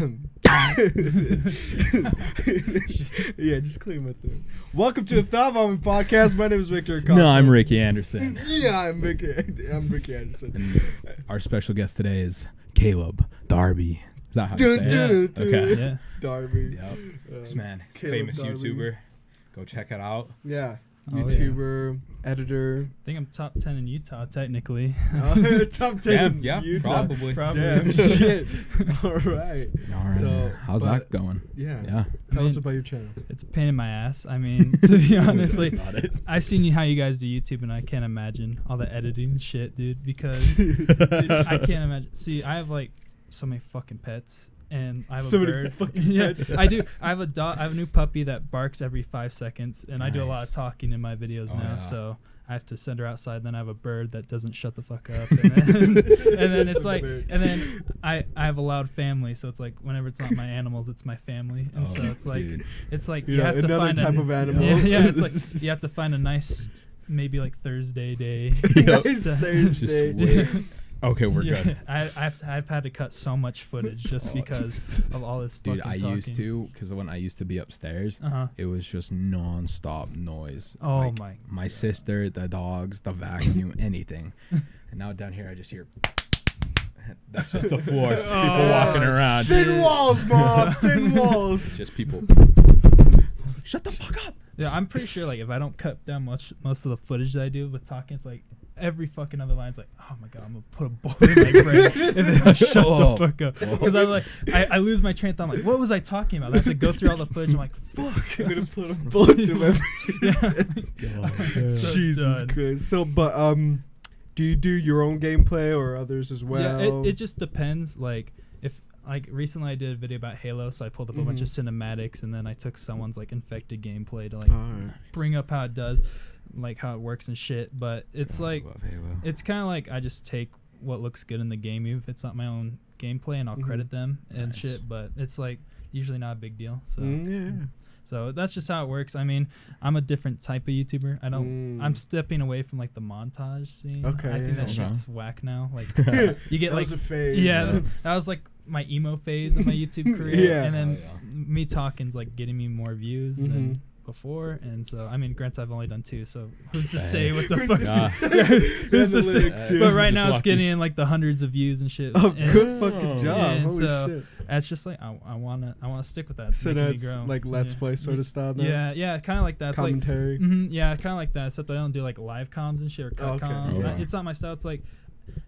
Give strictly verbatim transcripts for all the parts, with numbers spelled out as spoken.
Yeah, just clean my throat. Welcome to the Thought Vomit Podcast. My name is Victor Acosta. No, I'm Ricky Anderson. Yeah, I'm Victor. I'm Ricky Anderson. And our special guest today is Caleb Darby. Is that how you say it? Yeah. Okay. Yeah. Darby. Yep. Um, this man, he's a famous Darby. YouTuber. Go check it out. Yeah. YouTuber, oh, yeah. editor. I think I'm top ten in Utah, technically. Oh, top ten Damn, in yeah, Utah. Probably. probably. Damn, shit. All right. All right. So, how's that going? Yeah. yeah. Tell I mean, us about your channel. It's a pain in my ass. I mean, to be honest, like, I've seen how you guys do YouTube, and I can't imagine all the editing shit, dude, because dude, I can't imagine. See, I have, like, so many fucking pets. And I have so a bird. yeah, I do. I have a dog. I have a new puppy that barks every five seconds, and nice. I do a lot of talking in my videos oh, now. Yeah. So I have to send her outside. Then I have a bird that doesn't shut the fuck up, and then, and then it's so like, weird. and then I I have a loud family. So it's like whenever it's not my animals, it's my family, and oh, so it's like dude. it's like you, you know, have to find another type a, of animal. Yeah, yeah it's like you have to find a nice maybe like Thursday day. nice Thursday. Just wait. Okay, we're yeah, good. I, I've, I've had to cut so much footage just because of all this fucking Dude, I talking. used to, because when I used to be upstairs, uh-huh. it was just non-stop noise. Oh, like my My God. sister, the dogs, the vacuum, anything. And now down here, I just hear... That's just the floor. Just people oh, walking around. Thin dude. walls, mom. Thin walls. Just people... Shut the fuck up. Yeah, I'm pretty sure, like, if I don't cut down much, most of the footage that I do with talking, it's like... Every fucking other line's like, oh my god, I'm gonna put a ball in my brain and then I shut Whoa. the fuck up because I'm like, I, I lose my train of thought. I'm like, what was I talking about? I have to go through all the footage. I'm like, fuck, I'm gonna put a bullet through my brain. Yeah. So Jesus done. Christ. So, but um, do you do your own gameplay or others as well? Yeah, it, it just depends. Like, if like recently I did a video about Halo, so I pulled up mm-hmm. a bunch of cinematics and then I took someone's like infected gameplay to like right. bring up how it does. like how it works and shit, but it's yeah, like it's kind of like I just take what looks good in the game, if it's not my own gameplay, and I'll mm-hmm. credit them and nice. shit, but it's like usually not a big deal. So mm, yeah, so that's just how it works. I mean, I'm a different type of YouTuber. I don't mm. I'm stepping away from like the montage scene. Okay, I think that shit's know. whack now. Like you get that like was a phase. Yeah, yeah, that was like my emo phase of my YouTube career. Yeah, and then oh, yeah. me talking's like getting me more views mm-hmm. than before, and so I mean, granted, I've only done two, so who's to say what the fuck? Nah. Who's to say? But right now, it's getting in like the hundreds of views and shit. Oh, and good fucking job! And Holy so shit! That's just like I, I wanna, I wanna stick with that. So that's like Let's yeah. Play sort of style. Though? Yeah, yeah, kind of like that. It's commentary. Like, mm-hmm, yeah, kind of like that. Except I don't do like live comms and shit or cut oh, okay. comms. Yeah. I, it's not my style. It's like.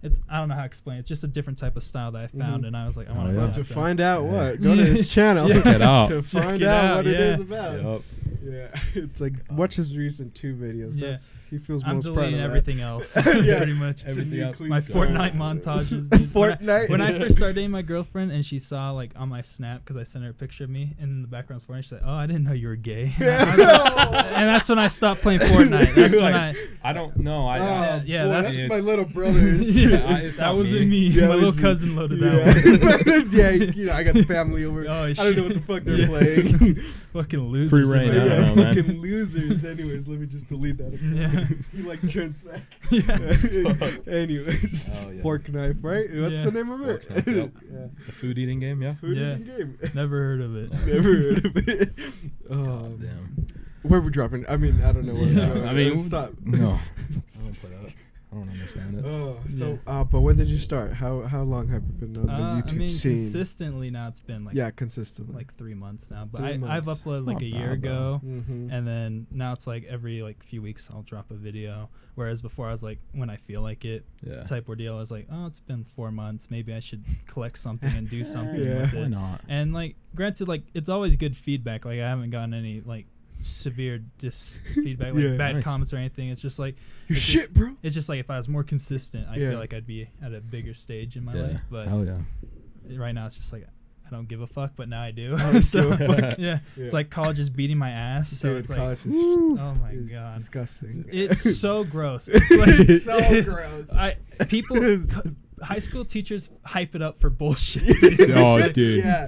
It's I don't know how to explain it. It's just a different type of style that I found, mm. and I was like, I want oh, yeah. to find out yeah. what. Go to his channel yeah. it out. to find it out, out what yeah. it is about. Yep. Yeah, it's like watch his recent two videos. Yeah. That's he feels I'm most proud of. I'm deleting everything else, yeah. pretty much. Everything else. My Fortnite montages. Dude. Fortnite. When I, when I first started dating my girlfriend, and she saw like on my snap because I sent her a picture of me, and in the background's Fortnite. She's like, "Oh, I didn't know you were gay." And, I, I like, and that's when I stopped playing Fortnite. That's when like, I. I don't know. I. Uh, yeah, boy, that's, that's my little brother's. yeah, yeah, that wasn't me. Yeah, my little cousin loaded that one. Yeah, you know I got family over. I don't know what the fuck they're playing. Fucking losers. Free reign. Yeah, know, fucking losers. Anyways, let me just delete that. Yeah. He like turns back. Yeah. Anyways, oh, yeah. Fork Knife, right? That's yeah. the name of Fork it. Knife, yep. yeah. The food eating game, yeah. Food yeah. eating game. Never heard of it. Never heard of it. Oh damn. Where we dropping? I mean, I don't know. Where yeah. I mean, stop. No. I don't put up. I don't understand it. Oh, so, yeah. uh, but when did you start? How how long have you been on uh, the YouTube I mean, scene? Consistently now, it's been like yeah, consistently like three months now. But I, months. I've uploaded it's like a year ago, mm-hmm. and then now it's like every like few weeks I'll drop a video. Whereas before I was like when I feel like it yeah. type ordeal. I was like, oh, it's been four months. Maybe I should collect something and do something yeah. with it. Why not? And like granted, like it's always good feedback. Like I haven't gotten any like. severe dis feedback like yeah, bad nice. comments or anything. It's just like your shit just, bro it's just like if I was more consistent I yeah. feel like I'd be at a bigger stage in my yeah. life, but Hell yeah. right now it's just like I don't give a fuck, but now I do. I so yeah. yeah, it's like college is beating my ass. So Dude, it's like, is oh my is god, disgusting. It's so gross. It's, like, it's so it, gross. I people, high school teachers hype it up for bullshit. Oh, dude. Yeah.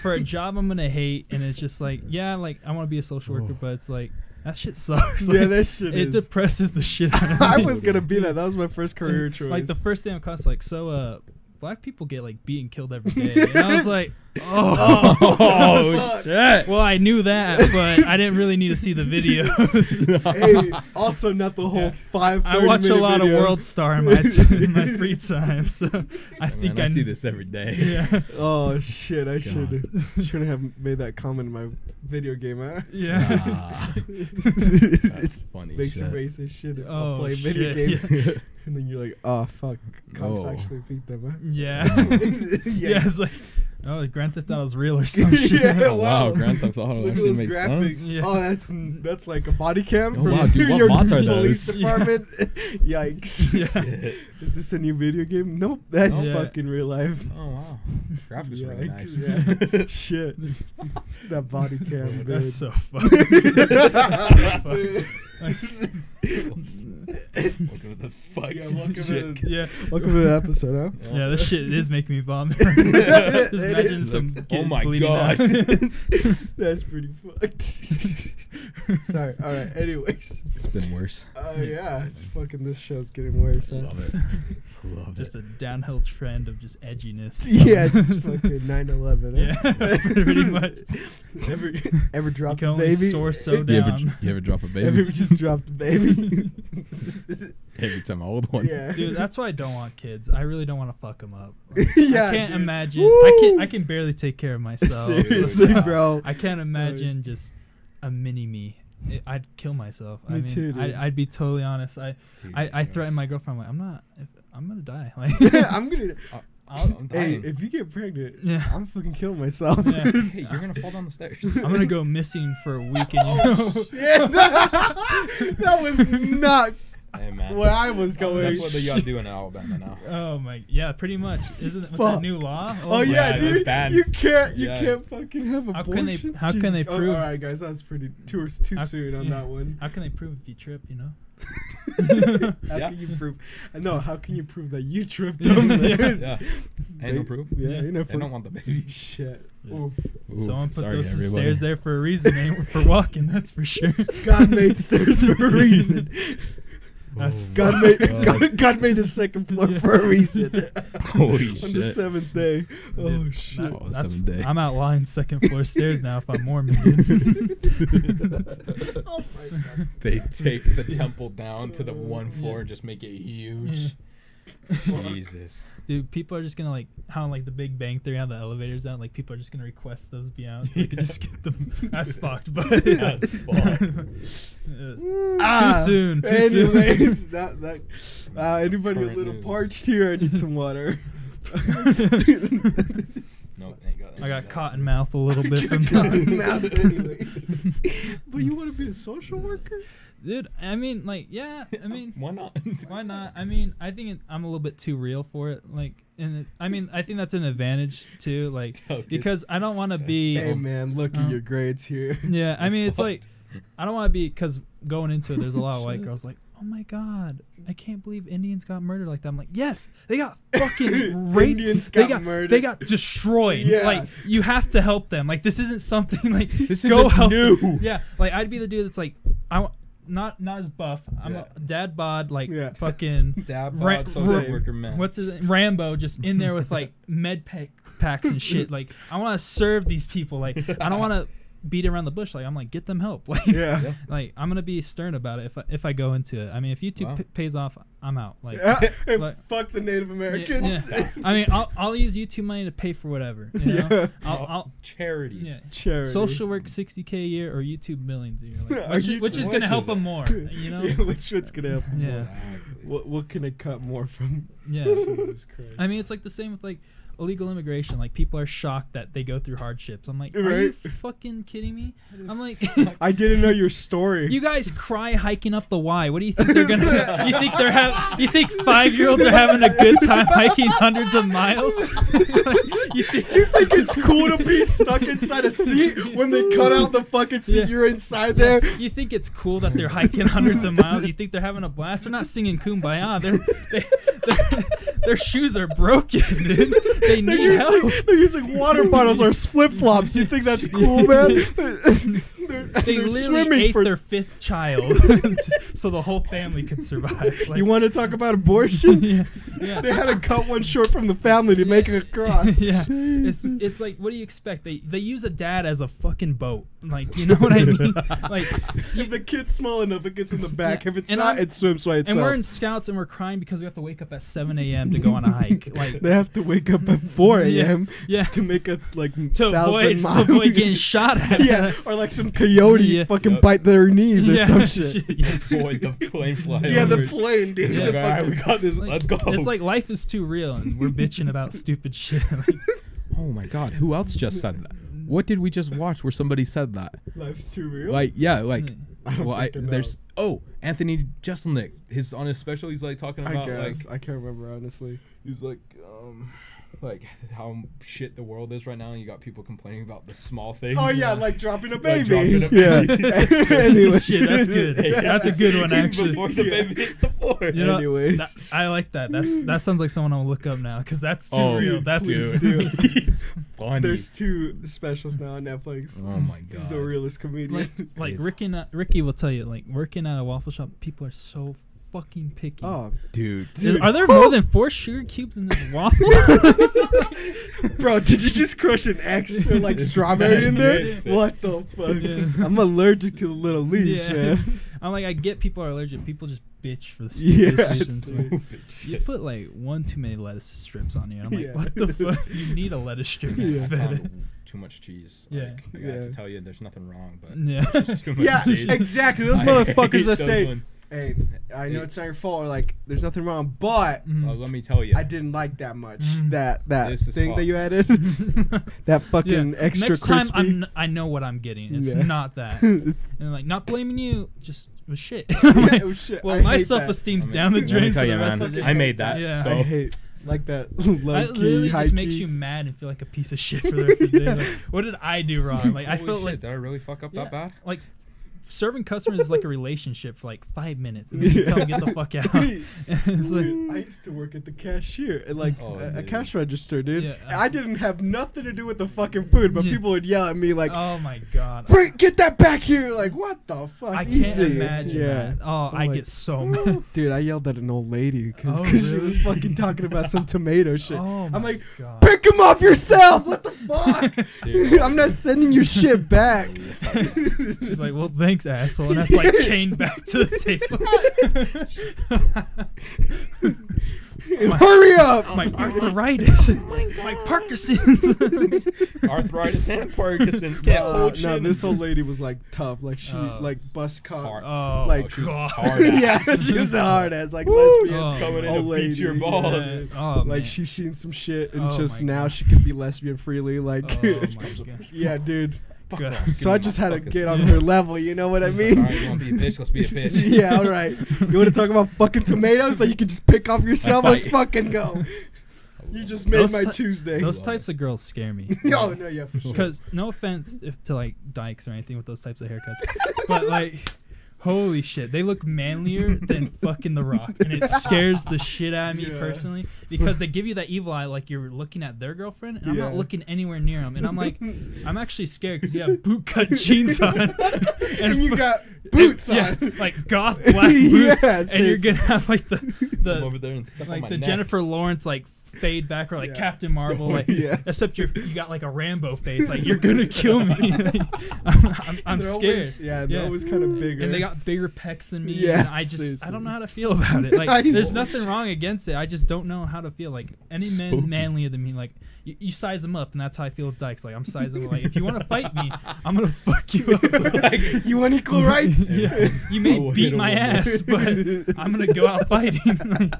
For a job I'm gonna hate, and it's just like, yeah, like I want to be a social worker, oh. but it's like. That shit sucks. Yeah, like, that shit It is. depresses the shit out of me. I was going to be that. That was my first career choice. Like, the first day in class, like, so, uh, black people get, like, beat and killed every day. And I was like, Oh, oh shit! Well, I knew that, but I didn't really need to see the video. Hey, also not the whole yeah. five. I watch a lot video. of World Star in my, in my free time, so I hey, think man, I, I see this every day. Yeah. Oh shit! I God. should should have made that comment in my video game. Huh? Yeah. Nah. That's funny. Makes you racist shit. I'll oh, play shit. video games. Yeah. And then you're like, oh fuck, cops no. actually beat them. Huh? Yeah. yeah. Yeah. It's like. Oh, Grand Theft Auto's real or some shit. Yeah, oh, wow. wow, Grand Theft Auto Look actually at those makes graphics. sense. Yeah. Oh, that's that's like a body cam oh, from wow, dude, your mods are police those? department. Yeah. Yikes. Yeah. Is this a new video game? Nope, that's yeah. fucking real life. Oh, wow. Graphics Yikes. really nice. Yeah. Shit. That body cam, dude. That's so fucking. That's so fucking. Welcome to the fuck. Yeah, welcome, shit. To, yeah. welcome to the episode, huh? Yeah, this shit is making me vomit. Just imagine some like, kid oh my bleeding god, out. That's pretty fucked. Sorry. All right. Anyways, it's been worse. Oh uh, yeah, it's fucking. This show's getting worse. Huh? Love it. Love just it. Just a downhill trend of just edginess. Yeah, just fucking nine eleven. Huh? Yeah, pretty much. Ever, ever drop a baby? Soar so down. You ever, you ever drop a baby? Ever just dropped the baby. Every time I hold one. Yeah. Dude, that's why I don't want kids. I really don't want to fuck them up. Like, yeah, I can't dude. imagine. Woo! I can I can barely take care of myself. Seriously, like, uh, bro. I can't imagine like, just a mini me. It, I'd kill myself. Me I mean, too, dude. I, I'd be totally honest. I dude, I, I threaten my girlfriend. I'm like, I'm not. If, I'm gonna die. Like, yeah, I'm gonna. Uh, I'll, I'm dying. Hey, if you get pregnant, yeah. I'm fucking killing myself. Yeah. Hey, you're gonna fall down the stairs. I'm gonna go missing for a week, and you know. Oh, shit. That was not hey, man. where I was going. That's what they gotta do in Alabama now. Oh my, yeah, pretty much. Isn't it with that new law? Oh, oh yeah, yeah, dude, you can't, you yeah. can't fucking have abortions. How can they? How Jesus. can they prove? Oh, all right, guys, that's pretty too too how, soon on yeah. that one. How can they prove if you trip? You know. how yeah. can you prove? No, how can you prove that you tripped them? yeah. yeah. Ain't no proof. Yeah, yeah. Ain't no proof. I don't want the baby. Shit. Yeah. Oof. Oof. Someone put Sorry, those everybody. stairs there for a reason. Ain't for walking, that's for sure. God made stairs for a reason. That's God made God, God made the second floor yeah. for a reason. Holy on shit! On the seventh day. Oh dude, shit! Not, that's, day. I'm outlying second floor stairs now if I'm Mormon. Dude. Oh my God! They take the temple down to the one floor yeah. and just make it huge. Yeah. Jesus. Dude, people are just gonna like how like the Big Bang Theory how the elevators out like people are just gonna request those beyond so yeah. they can just get them. That's fucked, but that's fucked. Ah, too soon. Too anyways, soon. That, that, uh, anybody Current a little news. parched here? I need some water. Nope, ain't got I got cotton so. mouth a little bit. From cotton mouth, anyways. But you want to be a social worker? Dude, I mean, like, yeah, I mean, why not? Why not? I mean, I think it, I'm a little bit too real for it. Like, and it, I mean, I think that's an advantage too. Like, because I don't want to be. Hey man, look um, at your grades here. Yeah, I mean, it's like, I don't want to be because going into it, there's a lot of white girls like, oh my God, I can't believe Indians got murdered like that. I'm like, yes, they got fucking raped. Indians got, they got murdered. They got destroyed. Yeah. Like, you have to help them. Like, this isn't something like this go help new. Them. Yeah, like I'd be the dude that's like, I want. Not not as buff. I'm yeah. a dad bod like yeah. fucking dad bod social worker man. What's his name? Rambo just in there with like med pack packs and shit. Like I want to serve these people. Like I don't want to beat around the bush. Like I'm like get them help. Like yeah. like I'm gonna be stern about it if I, if I go into it. I mean if YouTube wow. p pays off, I'm out. Like, yeah. hey, like fuck the Native Americans. Yeah, yeah. I mean I'll I'll use YouTube money to pay for whatever. You know? yeah. I'll, I'll charity. Yeah. Charity. Social work sixty K a year or YouTube millions a year. Like, yeah, which, YouTube, which is gonna help them more. You know. Yeah, which one's gonna help them yeah. more? Exactly. What what can I cut more from? Yeah. Jesus Christ. I mean it's like the same with like. Illegal immigration, like people are shocked that they go through hardships. I'm like, are right? you fucking kidding me? I'm like, I didn't know your story. You guys cry hiking up the Y. What do you think they're gonna? You think they're have? You think five year olds are having a good time hiking hundreds of miles? you, think you think it's cool to be stuck inside a seat when they cut out the fucking seat? Yeah. You're inside yeah. there. You think it's cool that they're hiking hundreds of miles? You think they're having a blast? They're not singing Kumbaya. They're, they, they're, their shoes are broken, dude. They need they're using, help. They're using water bottles or flip flops. You think that's cool, man? they're, They literally ate for... their fifth child so the whole family could survive. Like, you want to talk about abortion? Yeah, yeah. They had to cut one short from the family to yeah. make it across. Yeah, it's, it's like, what do you expect? They they use a dad as a fucking boat. Like, you know what I mean? Like, if the kid's small enough, it gets in the back. Yeah. If it's and not, I'm, it swims by itself. And we're in Scouts and we're crying because we have to wake up at seven A M to go on a hike. Like, they have to wake up at four A M Yeah, yeah. to make a like to thousand miles. To avoid getting shot at. Yeah, or like some coyote yeah. fucking yep. bite their knees or yeah. some shit. Yeah, avoid the plane flying. Yeah, the plane, dude. Yeah, the right, fucking, we got this. Like, let's go. It's like life is too real, and we're bitching about stupid shit. Like, oh my god, who else just said that? What did we just watch where somebody said that? Life's too real? Like, yeah, like, I don't well, I, there's, oh, Anthony Jeselnik, his, on his special, he's, like, talking about, I guess, like. I can't remember, honestly. He's, like, um, like, how shit the world is right now, and you got people complaining about the small things. Oh, yeah, like dropping a baby. Like dropping a yeah. baby. Anyway. Shit, that's good. Hey, that's a good one, actually. Before the yeah. baby hits the floor. You know, anyways. That, I like that. That's That sounds like someone I'll look up now, because that's too oh, real. Dude, that's dude. Dude. It's funny. There's two specials now on Netflix. Oh, my God. He's the realest comedian. Like, like Ricky, and, uh, Ricky will tell you, like, working at a waffle shop, people are so fucking picky. Oh, dude. dude. Are there more than four sugar cubes in this waffle? Bro, did you just crush an extra, like, strawberry in there? Yeah. What the fuck? Yeah. I'm allergic to the little leaves, yeah. man. I'm like, I get people are allergic. People just bitch for the stupidest yes. reasons. Like, so you put, like, one too many lettuce strips on you. I'm like, yeah. what the fuck? You need a lettuce strip. Yeah. Too much cheese. Yeah. Like, I yeah. have to tell you, there's nothing wrong, but yeah. just too much yeah, cheese. Exactly. Those I motherfuckers that say... One. Hey, I know it's not your fault. Or like, there's nothing wrong, but mm. well, let me tell you, I didn't like that much. Mm. That that thing fault. that you added, that fucking yeah. extra Next crispy. Next time, I'm n I know what I'm getting. It's yeah. not that. And like, not blaming you, just it was shit. like, yeah, it was shit. Well, I my self-esteem's I mean, down the drain. Let me tell you, man, I hate. made that. Yeah. So. I hate. Like that low I key, literally high just key. makes you mad and feel like a piece of shit for the rest of the day. Like, what did I do wrong? Like, I felt shit, like did I really fuck up yeah, that bad? Like. Serving customers is like a relationship for like five minutes, and then you yeah. tell them get the fuck out. It's dude, like, I used to work at the cashier, and like oh, a, a cash register, dude. Yeah, I, I didn't have nothing to do with the fucking food, but yeah. people would yell at me like, "Oh my god, Brent, get that back here!" Like, what the fuck? I Easy. can't imagine. Yeah. That. Oh, I'm I like, get so mad. Dude, I yelled at an old lady because oh, really? she was fucking talking about some tomato shit. Oh, I'm like, god. pick him up yourself. What the fuck? Dude. I'm not sending your shit back. She's like, well, thanks. Thanks, asshole. And that's like chained back to the table. My, Hurry up! My arthritis. Oh my, my Parkinson's. Arthritis and Parkinson's. Can't uh, hold No, this old lady was like tough. Like she, uh, like bus cop. Oh, like, she was hard ass. Yeah, she was a hard ass. Like Woo. lesbian. Oh, coming in to beat your balls. Yeah. Oh, like man. she's seen some shit and oh, just now God. she can be lesbian freely. Like, oh, my God. yeah, dude. God, so I just had to get on yeah. her level, you know what I mean? All right, you want to be a bitch, let's be a bitch. yeah, all right. You want to talk about fucking tomatoes that you can just pick off yourself? Let's fucking go. You just made those my Tuesday. Those types of girls scare me. oh, no, yeah, for sure. Because no offense if to, like, dykes or anything with those types of haircuts. But, like... Holy shit, they look manlier than fucking The Rock, and it scares the shit out of me yeah. personally, because they give you that evil eye like you're looking at their girlfriend, and I'm yeah. not looking anywhere near them, and I'm like, I'm actually scared because you have bootcut jeans on, and, and you got boots and, on, yeah, like goth black boots, yeah, and you're gonna have like the the over there and stuff like on my the neck. Jennifer Lawrence like. fade back or like yeah. Captain Marvel like yeah. except you you got like a Rambo face like you're gonna kill me. Like, I'm, I'm, I'm scared always, yeah they're yeah. always kind of bigger and they got bigger pecs than me yeah and I just seriously. I don't know how to feel about it. Like there's nothing wrong against it, I just don't know how to feel. Like any Spooky. man manlier than me, like you, you size them up, and that's how I feel with dykes. Like I'm sizing like if you want to fight me, I'm gonna fuck you up. Like, you want equal rights? Yeah. You may oh, beat my ass, but I'm gonna go out fighting. Like,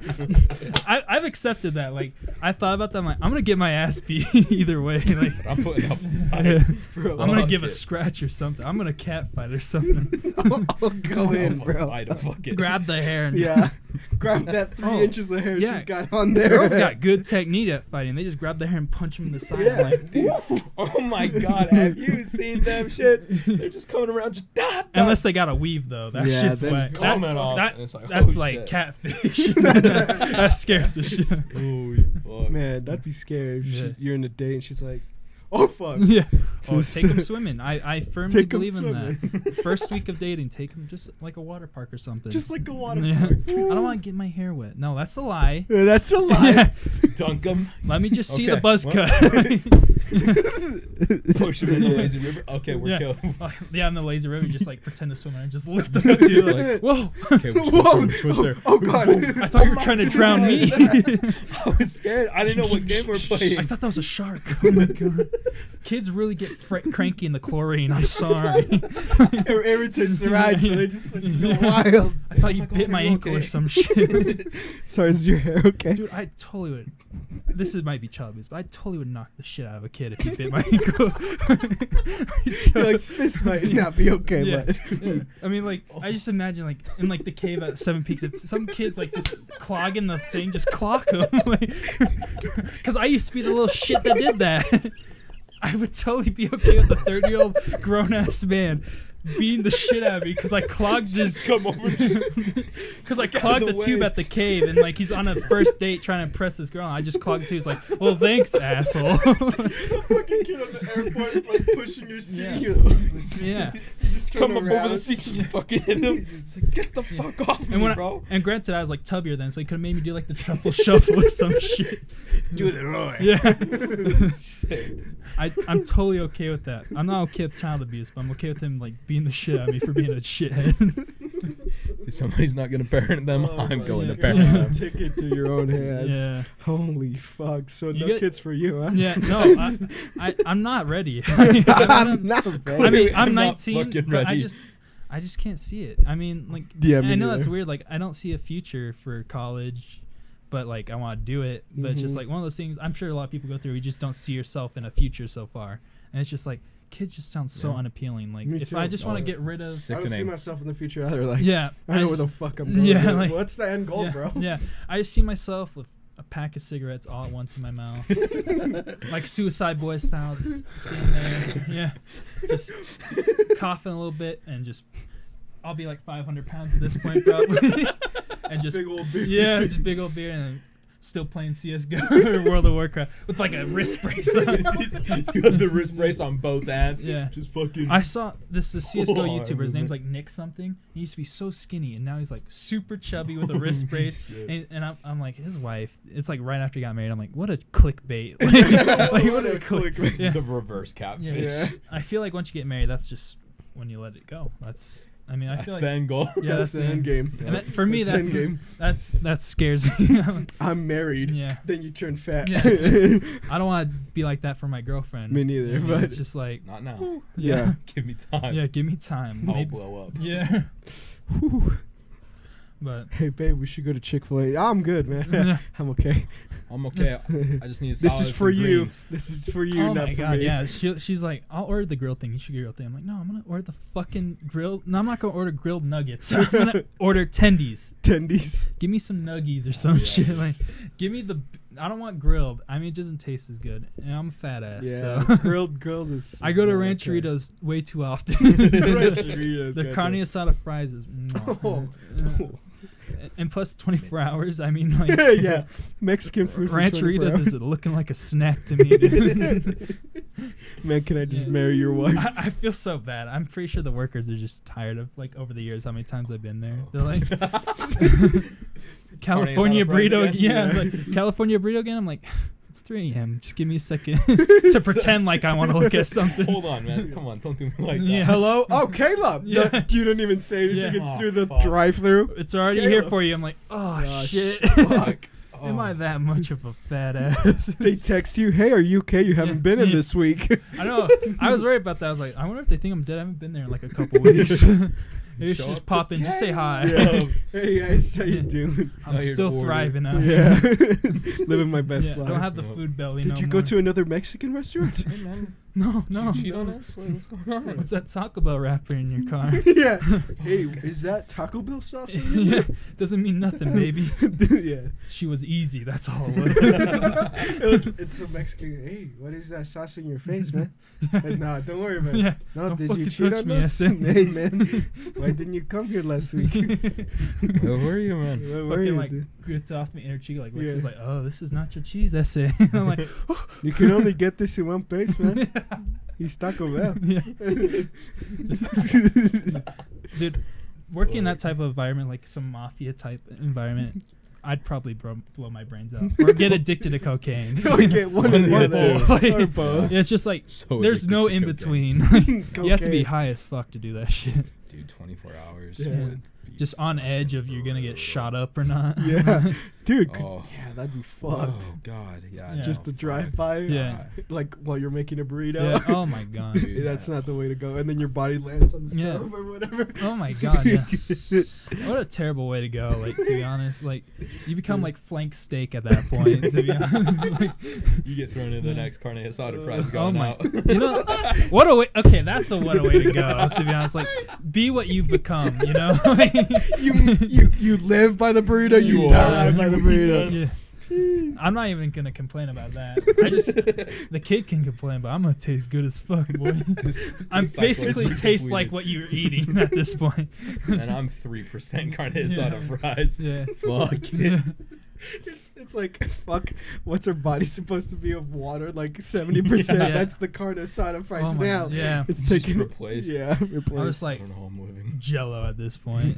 I, I've accepted that. Like I thought about that. I'm like, I'm gonna get my ass beat either way. Like, I'm putting up. Yeah. I'm gonna give it. a scratch or something. I'm gonna cat fight or something. I'll, I'll go I'll in, bro. Fight, grab the hair. And yeah, grab that three oh, inches of hair yeah. she's got on there. Girls got good technique at fighting. They just grab the hair and punch him in the side. Yeah. Like, dude, oh my god, have you seen them shits? They're just coming around. Just da, da. Unless they got a weave though. That yeah, shit's wet. That, that, that, like, that's like shit. catfish. That scares the shit. Ooh. Fuck. Man, that'd be scary if yeah. she, you're in a date and she's like, Oh fuck. Yeah. Oh, just take him swimming. I I firmly believe in that. First week of dating, take him just like a water park or something. Just like a water park. I don't want to get my hair wet. No, that's a lie. Yeah, that's a lie. Yeah. Dunk him. Let me just see okay. the buzz well. cut. Push him in the lazy river. Okay, we're yeah. going. Uh, yeah, in the lazy river, just like pretend to swim and just lift him up to you. Like, whoa. Okay, which one's oh, there? Oh god. I thought oh, you were trying to drown me. I was scared. I didn't know what game we're playing. I thought that was a shark. Oh my god. Kids really get fr cranky in the chlorine. I'm sorry. It irritates their eyes, so they just go wild. I thought you like, bit oh, my ankle okay. or some shit. Sorry, is your hair okay? Dude, I totally would. This is, might be childish, but I totally would knock the shit out of a kid if you bit my ankle. You're like, this might not be okay, yeah. but. Yeah. I mean, like, I just imagine, like, in like the cave at Seven Peaks, if some kids like just clogging the thing, just clock them. Like, because I used to be the little shit that did that. I would totally be okay with a thirty-year-old grown-ass man beating the shit out of me because I clogged his... come over because I clogged the, the tube at the cave, and, like, he's on a first date trying to impress this girl, and I just clogged the tube. He's like, well, thanks, asshole. A fucking kid on the airport, like, pushing your seat. Yeah. yeah. You just come up around. Over the seat, just yeah. fucking hit him. It's like, get the fuck yeah. off and me, when bro. I, and granted, I was, like, tubbier then, so he could have made me do, like, the truffle shuffle or some shit. Do the Roy. Yeah. Shit. I, I'm totally okay with that. I'm not okay with child abuse, but I'm okay with him, like, being the shit out of me for being a shithead. See, somebody's not going to parent them. Oh, I'm going yeah, to parent yeah. them. Take it to your own hands. Yeah. Holy fuck. So you no get, kids for you, huh? Yeah, no, I, I, I'm not ready. I mean, I'm not ready. I mean, I'm, I'm nineteen, but ready. I just... I just can't see it. I mean, like, yeah, me I know either. That's weird. Like, I don't see a future for college, but, like, I want to do it. But mm-hmm. it's just, like, one of those things I'm sure a lot of people go through. You just don't see yourself in a future so far. And it's just, like, kids just sound so yeah. unappealing. Like, me if too. I just want to oh, get rid of... Sickening. I don't see myself in the future either. Like, yeah, I don't I know just, where the fuck I'm going. Yeah, like, what's the end goal, yeah, bro? Yeah, I just see myself with a pack of cigarettes all at once in my mouth. Like Suicide Boy style, just sitting there. Yeah, just coughing a little bit and just... I'll be like five hundred pounds at this point, probably. And just big old beer. Yeah, just big old beer, and still playing C S G O or World of Warcraft with like a wrist brace on. You have the wrist brace on both ends. Yeah, just fucking. I saw this the C S G O oh, YouTuber. His name's like Nick something. He used to be so skinny, and now he's like super chubby with a wrist brace. And, and I'm, I'm like, his wife. It's like right after he got married. I'm like, what a clickbait. Like, like what a clickbait. Yeah. The reverse catfish. Yeah. Yeah. I feel like once you get married, that's just when you let it go. That's. I mean, I that's feel like the end goal. Yeah, that's, that's the end, end game. Yeah. And that, for me, that's, that's end game. That's that scares me. I'm married. Yeah. Then you turn fat. Yeah. I don't want to be like that for my girlfriend. Me neither. I mean, but it's just like not now. Yeah. yeah. Give me time. Yeah, give me time. I'll Maybe. blow up. Yeah. But hey, babe, we should go to Chick-fil-A. I'm good, man. I'm okay. I'm okay. I just need. A this is for you. Greens. This is for you. Oh not my for god! Me. Yeah, she, she's like, I'll order the grill thing. You should get the grill thing. I'm like, no, I'm gonna order the fucking grill. No, I'm not gonna order grilled nuggets. I'm gonna order tendies. Tendies. Give me some nuggies or some oh, yes. shit. Like, give me the. I don't want grilled. I mean, it doesn't taste as good, and I'm a fat ass. Yeah, so. grilled, grilled is. is I go to Rancheritos okay. way too often. Rancheritos. The carne asada fries is. Oh. Uh, and plus twenty-four hours, I mean, like yeah, yeah. Mexican food. Rancheritas is looking like a snack to me, dude. Man, can I just yeah. marry your wife? I, I feel so bad. I'm pretty sure the workers are just tired of like over the years how many times I've been there. They're like California burrito, again? yeah, yeah. Like, California burrito again. I'm like, it's three A M Just give me a second to pretend like I want to look at something. Hold on, man. Come on. Don't do me like that. Yeah. Hello? Oh, Caleb. Yeah. No, you didn't even say anything. Yeah. It's oh, through the drive-thru. It's already Caleb. Here for you. I'm like, oh, oh shit. Fuck. Oh. Am I that much of a fat ass? They text you, hey, are you okay? You haven't yeah. been in yeah. this week. I know. I was worried about that. I was like, I wonder if they think I'm dead. I haven't been there in like a couple weeks. Maybe should just pop in, just say hi. Yeah. Hey guys, how you doing? I'm no, still bored. thriving out yeah. Living my best yeah, life. Don't have the yep. food belly Did no you more. go to another Mexican restaurant? Hey man, No, no. Did you cheat no. on us? Like, what's going on? What's that Taco Bell wrapper in your car? Yeah. Hey, is that Taco Bell sauce? Yeah. Doesn't mean nothing, baby. Yeah. She was easy. That's all it was. It was. It's a Mexican. Hey, what is that sauce in your face, man? Like, nah, don't worry, man. Yeah. No, don't did you cheat on me, us? Hey, man. Why didn't you come here last week? Where were you, man? Where were Fucking, you, like, dude? Grits off my inner cheek. Like, yeah. Lex is like, oh, this is not your cheese. That's it. I'm like, oh. You can only get this in one place, man. He's Taco Bell. Yeah. Dude, working in that type of environment, like some mafia type environment, I'd probably bro- blow my brains out or get addicted to cocaine. Okay, one or the other. Like, or both. It's just like so there's no in between. Like, you have to be high as fuck to do that shit. Dude, twenty-four hours. Yeah. Yeah. Just on edge of you're gonna get shot up or not. Yeah, dude. Oh. Yeah, that'd be fucked. Oh God, yeah. yeah. Just to drive by. Yeah. Like while you're making a burrito. Yeah. Oh my God. Dude, that's yeah. not the way to go. And then your body lands on the yeah. stove or whatever. Oh my God. Yeah. What a terrible way to go. Like, to be honest, like you become like flank steak at that point. To be honest, like, you get thrown into the next carne asada fries going out. Oh my. Out. You know, what a way. Okay, that's a what a way to go. To be honest, like be what you've become. You know. you you you live by the burrito, you, you die are. by the burrito. Yeah. I'm not even gonna complain about that. I just the kid can complain, but I'm gonna taste good as fuck, boy. I'm basically taste like what you're eating at this point. And I'm three percent carne asada fries. Yeah. Fuck it. It's, it's like, fuck, what's our body supposed to be of water? Like seventy percent. Yeah, yeah. That's the carne asada price oh now. Yeah. It's, it's taken replaced. Yeah, replaced. I was like, I don't know how I'm living. Jello at this point.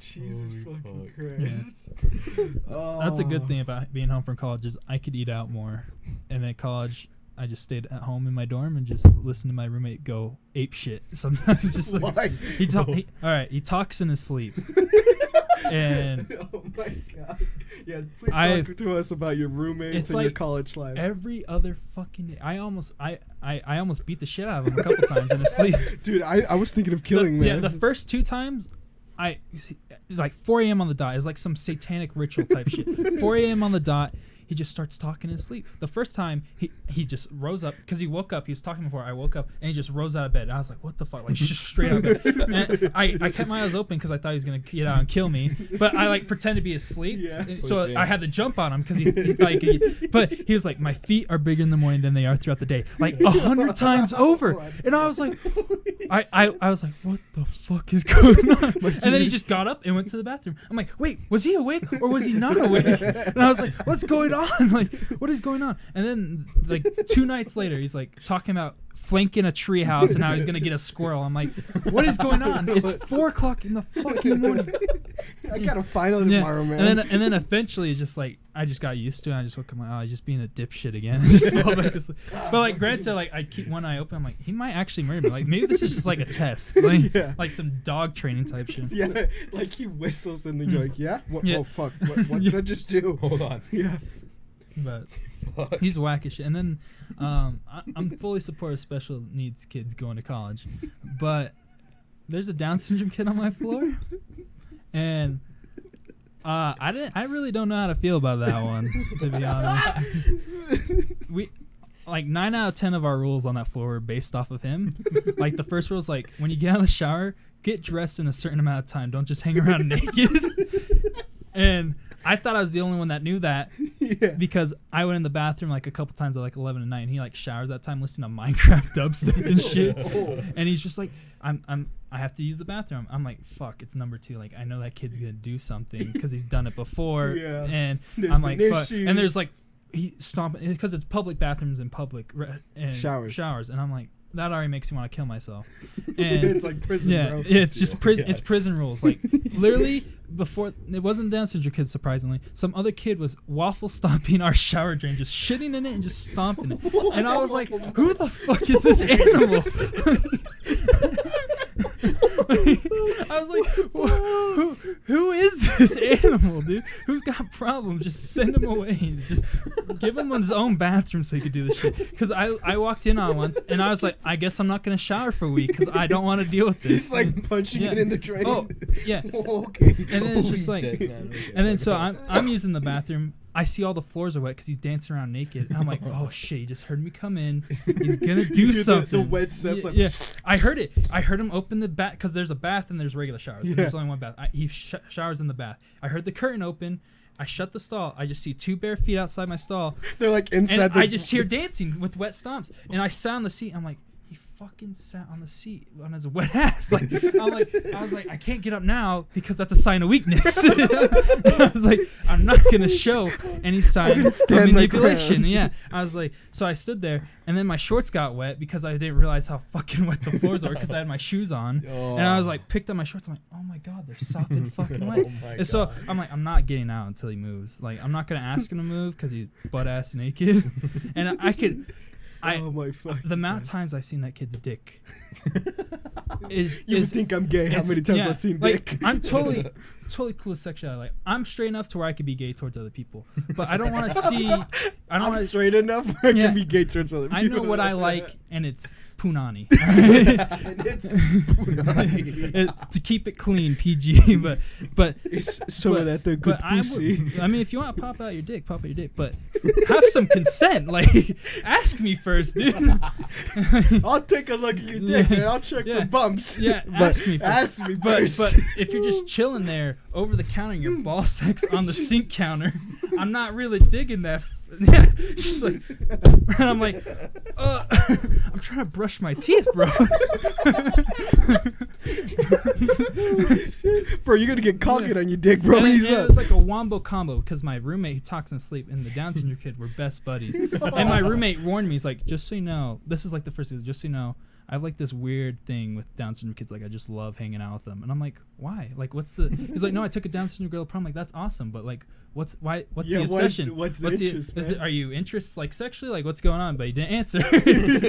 Jesus Holy fucking fuck. Christ. Yeah. Oh. That's a good thing about being home from college is I could eat out more. And then college, I just stayed at home in my dorm and just listened to my roommate go ape shit. Sometimes it's just like, Why? He ta- he, all right, he talks in his sleep. And oh my God. Yeah, please I've, talk to us about your roommates it's and like your college life. Every other fucking day. I almost I, I, I almost beat the shit out of him a couple times in his sleep. Dude, I, I was thinking of killing the, man. Yeah, the first two times I like four a.m. on the dot. It was like some satanic ritual type shit. four a.m. on the dot. He just starts talking in his sleep. The first time he, he just rose up because he woke up. He was talking before I woke up, and he just rose out of bed. And I was like, "What the fuck!" Like just straight out of bed. And I, I kept my eyes open because I thought he was gonna get out and kill me, but I like pretend to be asleep. Yeah, so yeah. I had to jump on him because he, he thought he could. But he was like, "My feet are bigger in the morning than they are throughout the day, like a hundred times over." And I was like, I, I, "I was like, what the fuck is going on?" And then he just got up and went to the bathroom. I'm like, "Wait, was he awake or was he not awake?" And I was like, "What's going on?" Like, what is going on? And then, like, two nights later, he's like talking about flanking a tree house and how he's gonna get a squirrel. I'm like, what is going on? It's four o'clock in the fucking morning. I got a final tomorrow, yeah. man. And then, and then eventually, it's just like I just got used to it. I just woke up like, oh, I'm just being a dipshit again. Just fall back asleep. But like, granted, like I keep one eye open. I'm like, he might actually murder me. Like, maybe this is just like a test, like, yeah. like some dog training type shit. Yeah, like he whistles and then you're like, yeah, what? Yeah. Oh fuck, what, what did I just do? Hold on. Yeah. But fuck. He's whack as shit. And then um, I, I'm fully supportive of special needs kids going to college. But there's a Down syndrome kid on my floor. And uh, I didn't. I really don't know how to feel about that one, to be honest. We Like, nine out of ten of our rules on that floor were based off of him. Like, the first rule is, like, when you get out of the shower, get dressed in a certain amount of time. Don't just hang around naked. And I thought I was the only one that knew that yeah. because I went in the bathroom like a couple times at like eleven at night, and he like showers that time listening to Minecraft dubstep and shit. Oh. And he's just like, I'm, I'm, I have to use the bathroom. I'm like, fuck, it's number two. Like, I know that kid's gonna do something because he's done it before. Yeah. And there's I'm like, fuck. And there's like, he stomping because it's public bathrooms and public re- and showers. Showers. And I'm like, that already makes me want to kill myself. And it's like prison, yeah, bro. It's just prison. Oh, it's prison rules. Like, literally, before it wasn't the Down syndrome kid. Surprisingly, some other kid was waffle stomping our shower drain, just shitting in it and just stomping it. And I was like, "Who the fuck is this animal?" I was like, who, who is this animal, dude? Who's got problems? Just send him away. Just give him his own bathroom so he could do this shit. Because I, I walked in on once, and I was like, I guess I'm not going to shower for a week because I don't want to deal with this. He's like punching yeah. it in the drain. Oh, yeah. Oh, okay. And then it's just Holy like, shit, man, and then so I'm I'm using the bathroom. I see all the floors are wet because he's dancing around naked. And I'm like, oh shit, he just heard me come in. He's gonna do something. The, the wet steps. Yeah, like yeah, I heard it. I heard him open the bath because there's a bath and there's regular showers. Yeah. There's only one bath. I, he sh showers in the bath. I heard the curtain open. I shut the stall. I just see two bare feet outside my stall. They're like inside. And the I just hear dancing with wet stomps. And I sat on the seat. I'm like, he fucking sat on the seat on his wet ass. Like, I'm like, I was like, I can't get up now because that's a sign of weakness. I was like, I'm not gonna show any sign of manipulation. Yeah. I was like, so I stood there, and then my shorts got wet because I didn't realize how fucking wet the floors were because I had my shoes on, oh. and I was like, picked up my shorts. I'm like, oh my god, they're sopping fucking wet. Oh and so god. I'm like, I'm not getting out until he moves. Like, I'm not gonna ask him to move because he's butt ass naked, and I could. I, oh my fuck! The amount of times I've seen that kid's dick is you is, think I'm gay. How many times yeah, I've seen like, dick? I'm totally, totally cool with sexuality. Like I'm straight enough to where I could be gay towards other people, but I don't want to see. I don't I'm wanna, straight enough where yeah, I can be gay towards other people. I know what I like, and it's punani. And it's punani. It, to keep it clean, P G. But but it's some but, of that the good pussy. I, I mean, if you want to pop out your dick, pop out your dick, but have some consent. Like, ask me for. First, dude. I'll take a look at your dick, man. I'll check yeah, for bumps. Yeah, ask me. Ask me first. But, but if you're just chilling there over the counter, your ball sex on the sink counter, I'm not really digging that. Just like, and I'm like, uh, I'm trying to brush my teeth, bro. Holy shit. Bro, you're gonna get cocked yeah, on your dick, bro. And He's and up. It was like a wombo combo because my roommate who talks in sleep and the Down syndrome kid were best buddies. And my roommate warned me, he's like, just so you know, this is like the first thing, just so you know, I have like this weird thing with Down syndrome kids. Like, I just love hanging out with them. And I'm like, why? Like, what's the? He's like, no, I took a Down syndrome girl prom. Like, that's awesome, but like, what's why? What's yeah, the obsession? What, what's the what's interest? The, is it, are you interests like sexually? Like, what's going on? But he didn't answer,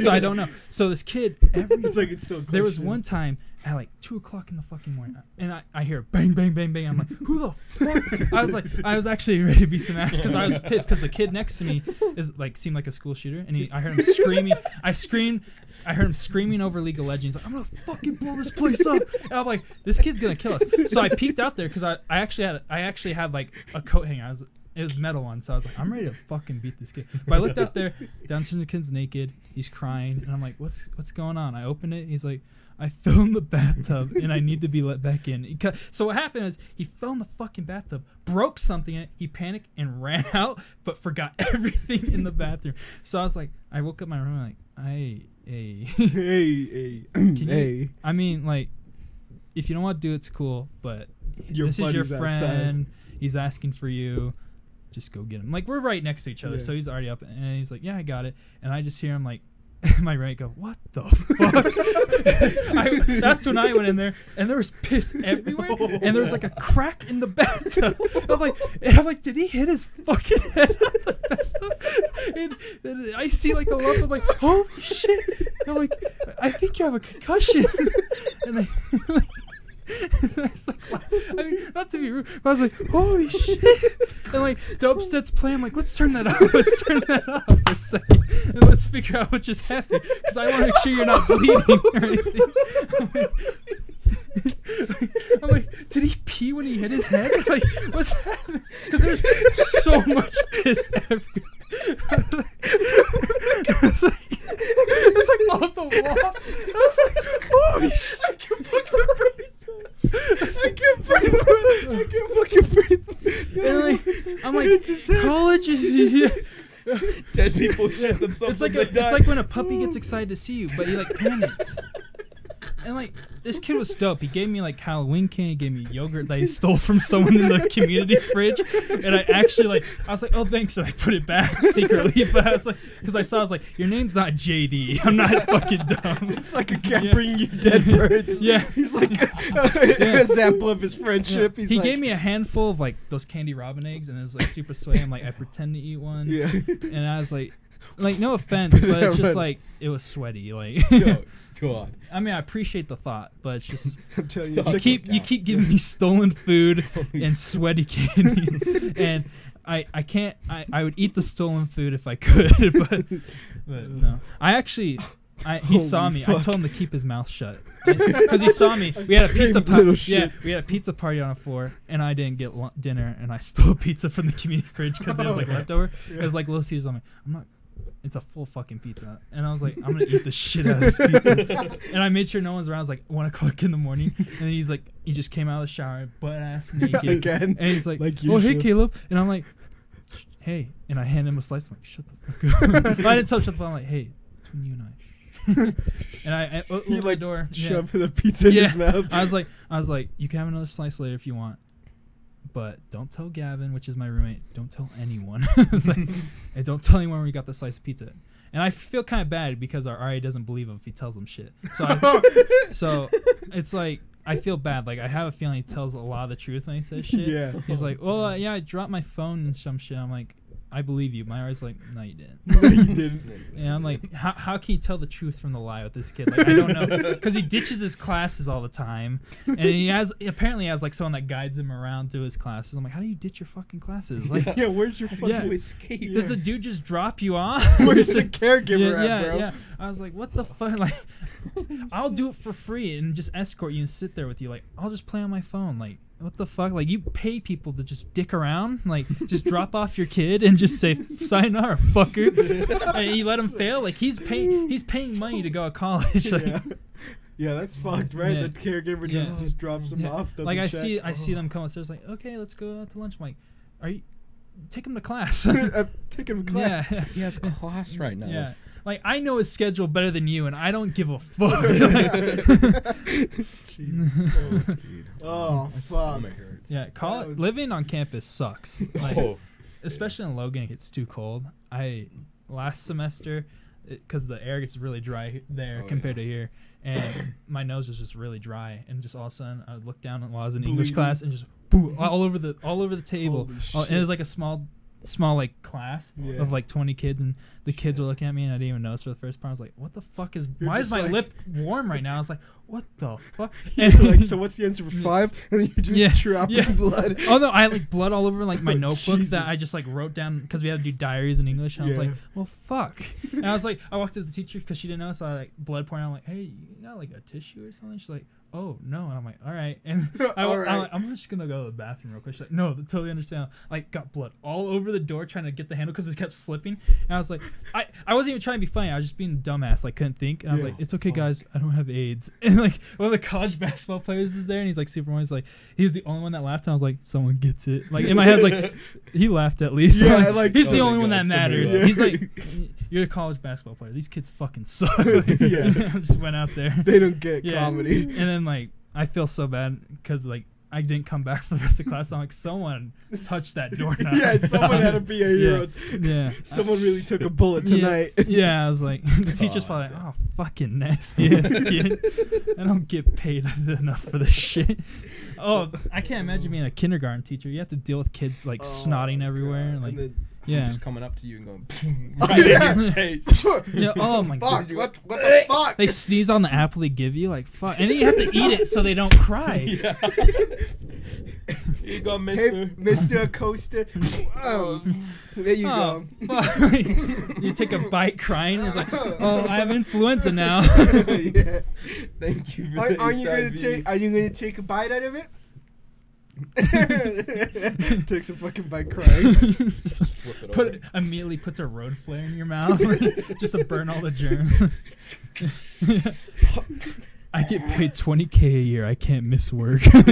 so I don't know. So this kid, every it's like it's so. There was one time at like two o'clock in the fucking morning, and I, I hear bang, bang, bang, bang. I'm like, who the fuck? I was like, I was actually ready to be some ass because I was pissed because the kid next to me is like seemed like a school shooter, and he, I heard him screaming. I screamed. I heard him screaming. Over League of Legends, like, I'm gonna fucking blow this place up, and I'm like, this kid's gonna kill us. So I peeked out there because I, I actually had I actually had like a coat hanger. I was it was metal one, so I was like, I'm ready to fucking beat this kid. But I looked out there, Down syndrome kid's naked, he's crying, and I'm like, what's what's going on? I opened it, he's like, I fell in the bathtub and I need to be let back in. So what happened is he fell in the fucking bathtub, broke something in it, he panicked and ran out, but forgot everything in the bathroom. So I was like, I woke up my room like, I. Hey, hey, hey, hey. I mean, like, if you don't want to do it, it's cool, but your this is your friend. Outside. He's asking for you. Just go get him. Like, we're right next to each other, yeah. So he's already up, and he's like, yeah, I got it. And I just hear him, like, my right go, what the fuck? I, that's when I went in there, and there was piss everywhere, oh, and there was like a crack in the bathtub. I'm like, I'm like, did he hit his fucking head out of the bathtub? And, and I see like a lump of like, holy shit! And I'm like, I think you have a concussion. And I, like, I was like, I mean, not to be rude, but I was like, holy shit! And like, Dubstep's playing. I'm like, let's turn that off. Let's turn that off for a second, and let's figure out what just happened, because I want to make sure you're not bleeding or anything. I'm like, did he pee when he hit his head? Like, what's happening? Because there's so much piss everywhere. It's like, it's like on the wall. I was like, holy shit! I can fucking breathe. I can't breathe. I can't fucking breathe. And like, I'm like, college is dead people shit themselves. It's like a, it's like when a puppy gets excited to see you, but he like panicked. And like, this kid was dope. He gave me like Halloween candy, he gave me yogurt that he stole from someone in the community fridge. And I actually like, I was like, oh thanks, and I put it back secretly. But I was like, because I saw, I was like, your name's not J D. I'm not fucking dumb. It's like a cat yeah, bringing you dead birds. Yeah, he's like a, yeah, a sample of his friendship. Yeah. He's he like, gave me a handful of like those candy robin eggs, and it was like super sweet. I'm like, I pretend to eat one. Yeah, and I was like, like no offense, but it's just like it was sweaty. Like. Yo. God. I mean, I appreciate the thought, but it's just I'm telling you, you keep you keep giving me stolen food and sweaty candy, and I I can't I I would eat the stolen food if I could, but but no. I actually I, he Holy saw me. Fuck. I told him to keep his mouth shut because he saw me. We had a pizza party. Yeah, we had a pizza party on the floor, and I didn't get l dinner, and I stole pizza from the community fridge because it was like leftover. Yeah. It was like Little Caesars on me. I'm not. It's a full fucking pizza, and I was like, I'm gonna eat the shit out of this pizza. And I made sure no one's around. It was like one o'clock in the morning, and then he's like, he just came out of the shower, butt ass naked, again, and he's like, like oh hey Caleb, and I'm like, hey, and I hand him a slice. I'm like, shut the fuck up. Well, I didn't tell him shut the fuck up. I'm like, hey, between you and I. And I, I he like the door. shoved yeah. the pizza in yeah. his mouth. I was like, I was like, you can have another slice later if you want, but don't tell Gavin, which is my roommate. Don't tell anyone. I was like, hey, don't tell anyone where you got the slice of pizza. And I feel kind of bad because our R A doesn't believe him if he tells him shit. So, I, so it's like I feel bad. Like I have a feeling he tells a lot of the truth when he says shit. Yeah. He's like, well, uh, yeah, I dropped my phone and some shit. I'm like, I believe you. My eyes like, no, you didn't. No, you didn't. And I'm like, how, how can you tell the truth from the lie with this kid? Like, I don't know. Because he ditches his classes all the time. And he has, he apparently has like someone that guides him around through his classes. I'm like, how do you ditch your fucking classes? Like, yeah, where's your fucking yeah. escape? Does yeah. a dude just drop you off? Where's the caregiver yeah, at, yeah, bro? Yeah. I was like, what the fuck? Like, I'll do it for free and just escort you and sit there with you. Like, I'll just play on my phone. Like, what the fuck? Like, you pay people to just dick around, like just drop off your kid and just say sayonara, fucker, and you let him fail. Like he's paying, he's paying money to go to college. Like, yeah. yeah, that's fucked, right? Yeah. The caregiver just yeah. just drops him yeah. off. Like I check. see, I oh. see them coming upstairs. Like, okay, let's go out to lunch. I'm like, are you take him to class? I'm taking him to class. Yeah. He has class right now. Yeah. Like, I know his schedule better than you, and I don't give a fuck. Jeez. Oh, dude. Oh, my stomach hurts. Yeah, call it, living on campus sucks. Like, oh, especially in Logan, it gets too cold. I, last semester, because the air gets really dry there oh, compared yeah. to here, and my nose was just really dry, and just all of a sudden, I would look down while I was in Bleeding. English class, and just, boom, all over the, all over the table. All, and it was like a small... small like class yeah. of like twenty kids, and the kids were looking at me and I didn't even notice for the first part. I was like, what the fuck is You're why is my like lip warm right now? I was like, what the fuck? And like, so what's the answer for five? And then you just yeah, dropping yeah. blood. Oh no, I had like blood all over like my notebook Jesus. that I just like wrote down because we had to do diaries in English. And yeah. I was like, well, fuck. And I was like, I walked to the teacher because she didn't know, so I like blood pouring. I'm like, hey, you got like a tissue or something? She's like, oh no. And I'm like, all right. And I, all right. I'm, like, I'm just gonna go to the bathroom real quick. She's like, no, totally understand. Like, got blood all over the door trying to get the handle because it kept slipping. And I was like, I, I wasn't even trying to be funny. I was just being dumbass. Like, couldn't think. And I was yeah. like, it's okay, fuck. guys. I don't have AIDS. And like one of the college basketball players is there, and he's like super. He's like, he was the only one that laughed. And I was like, someone gets it. Like in my head, I was like, he laughed at least. Yeah, like, like he's oh the only God, one that matters. He's like, you're a college basketball player. These kids fucking suck. Like, yeah, I just went out there. They don't get yeah, comedy. And then. Like, I feel so bad because like I didn't come back for the rest of class. I'm like, someone touched that door. Yeah, someone had to be a hero. Yeah, yeah. Someone really took a bullet tonight. Yeah, yeah I was like, the teacher's oh, probably like, oh, fucking nasty ass kid. I don't get paid enough for this shit. Oh, I can't imagine being a kindergarten teacher. You have to deal with kids like oh, snotting everywhere. God. Like, and yeah, just coming up to you and going right in yeah. your face. Yeah, oh my fuck, god! What, what the fuck? They sneeze on the apple they give you, like fuck, and then you have to eat it so they don't cry. Yeah. Here you go, Mister Hey, Mister Acosta. Oh, there you oh, go. Fuck. You take a bite crying. It's like, oh, I have influenza now. Yeah. Thank you. For are, the are you gonna take? Are you gonna take a bite out of it? Takes a fucking bite crying. Just flip it put over. It, immediately puts a road flare in your mouth just to burn all the germs. I get paid twenty K a year. I can't miss work. I can't.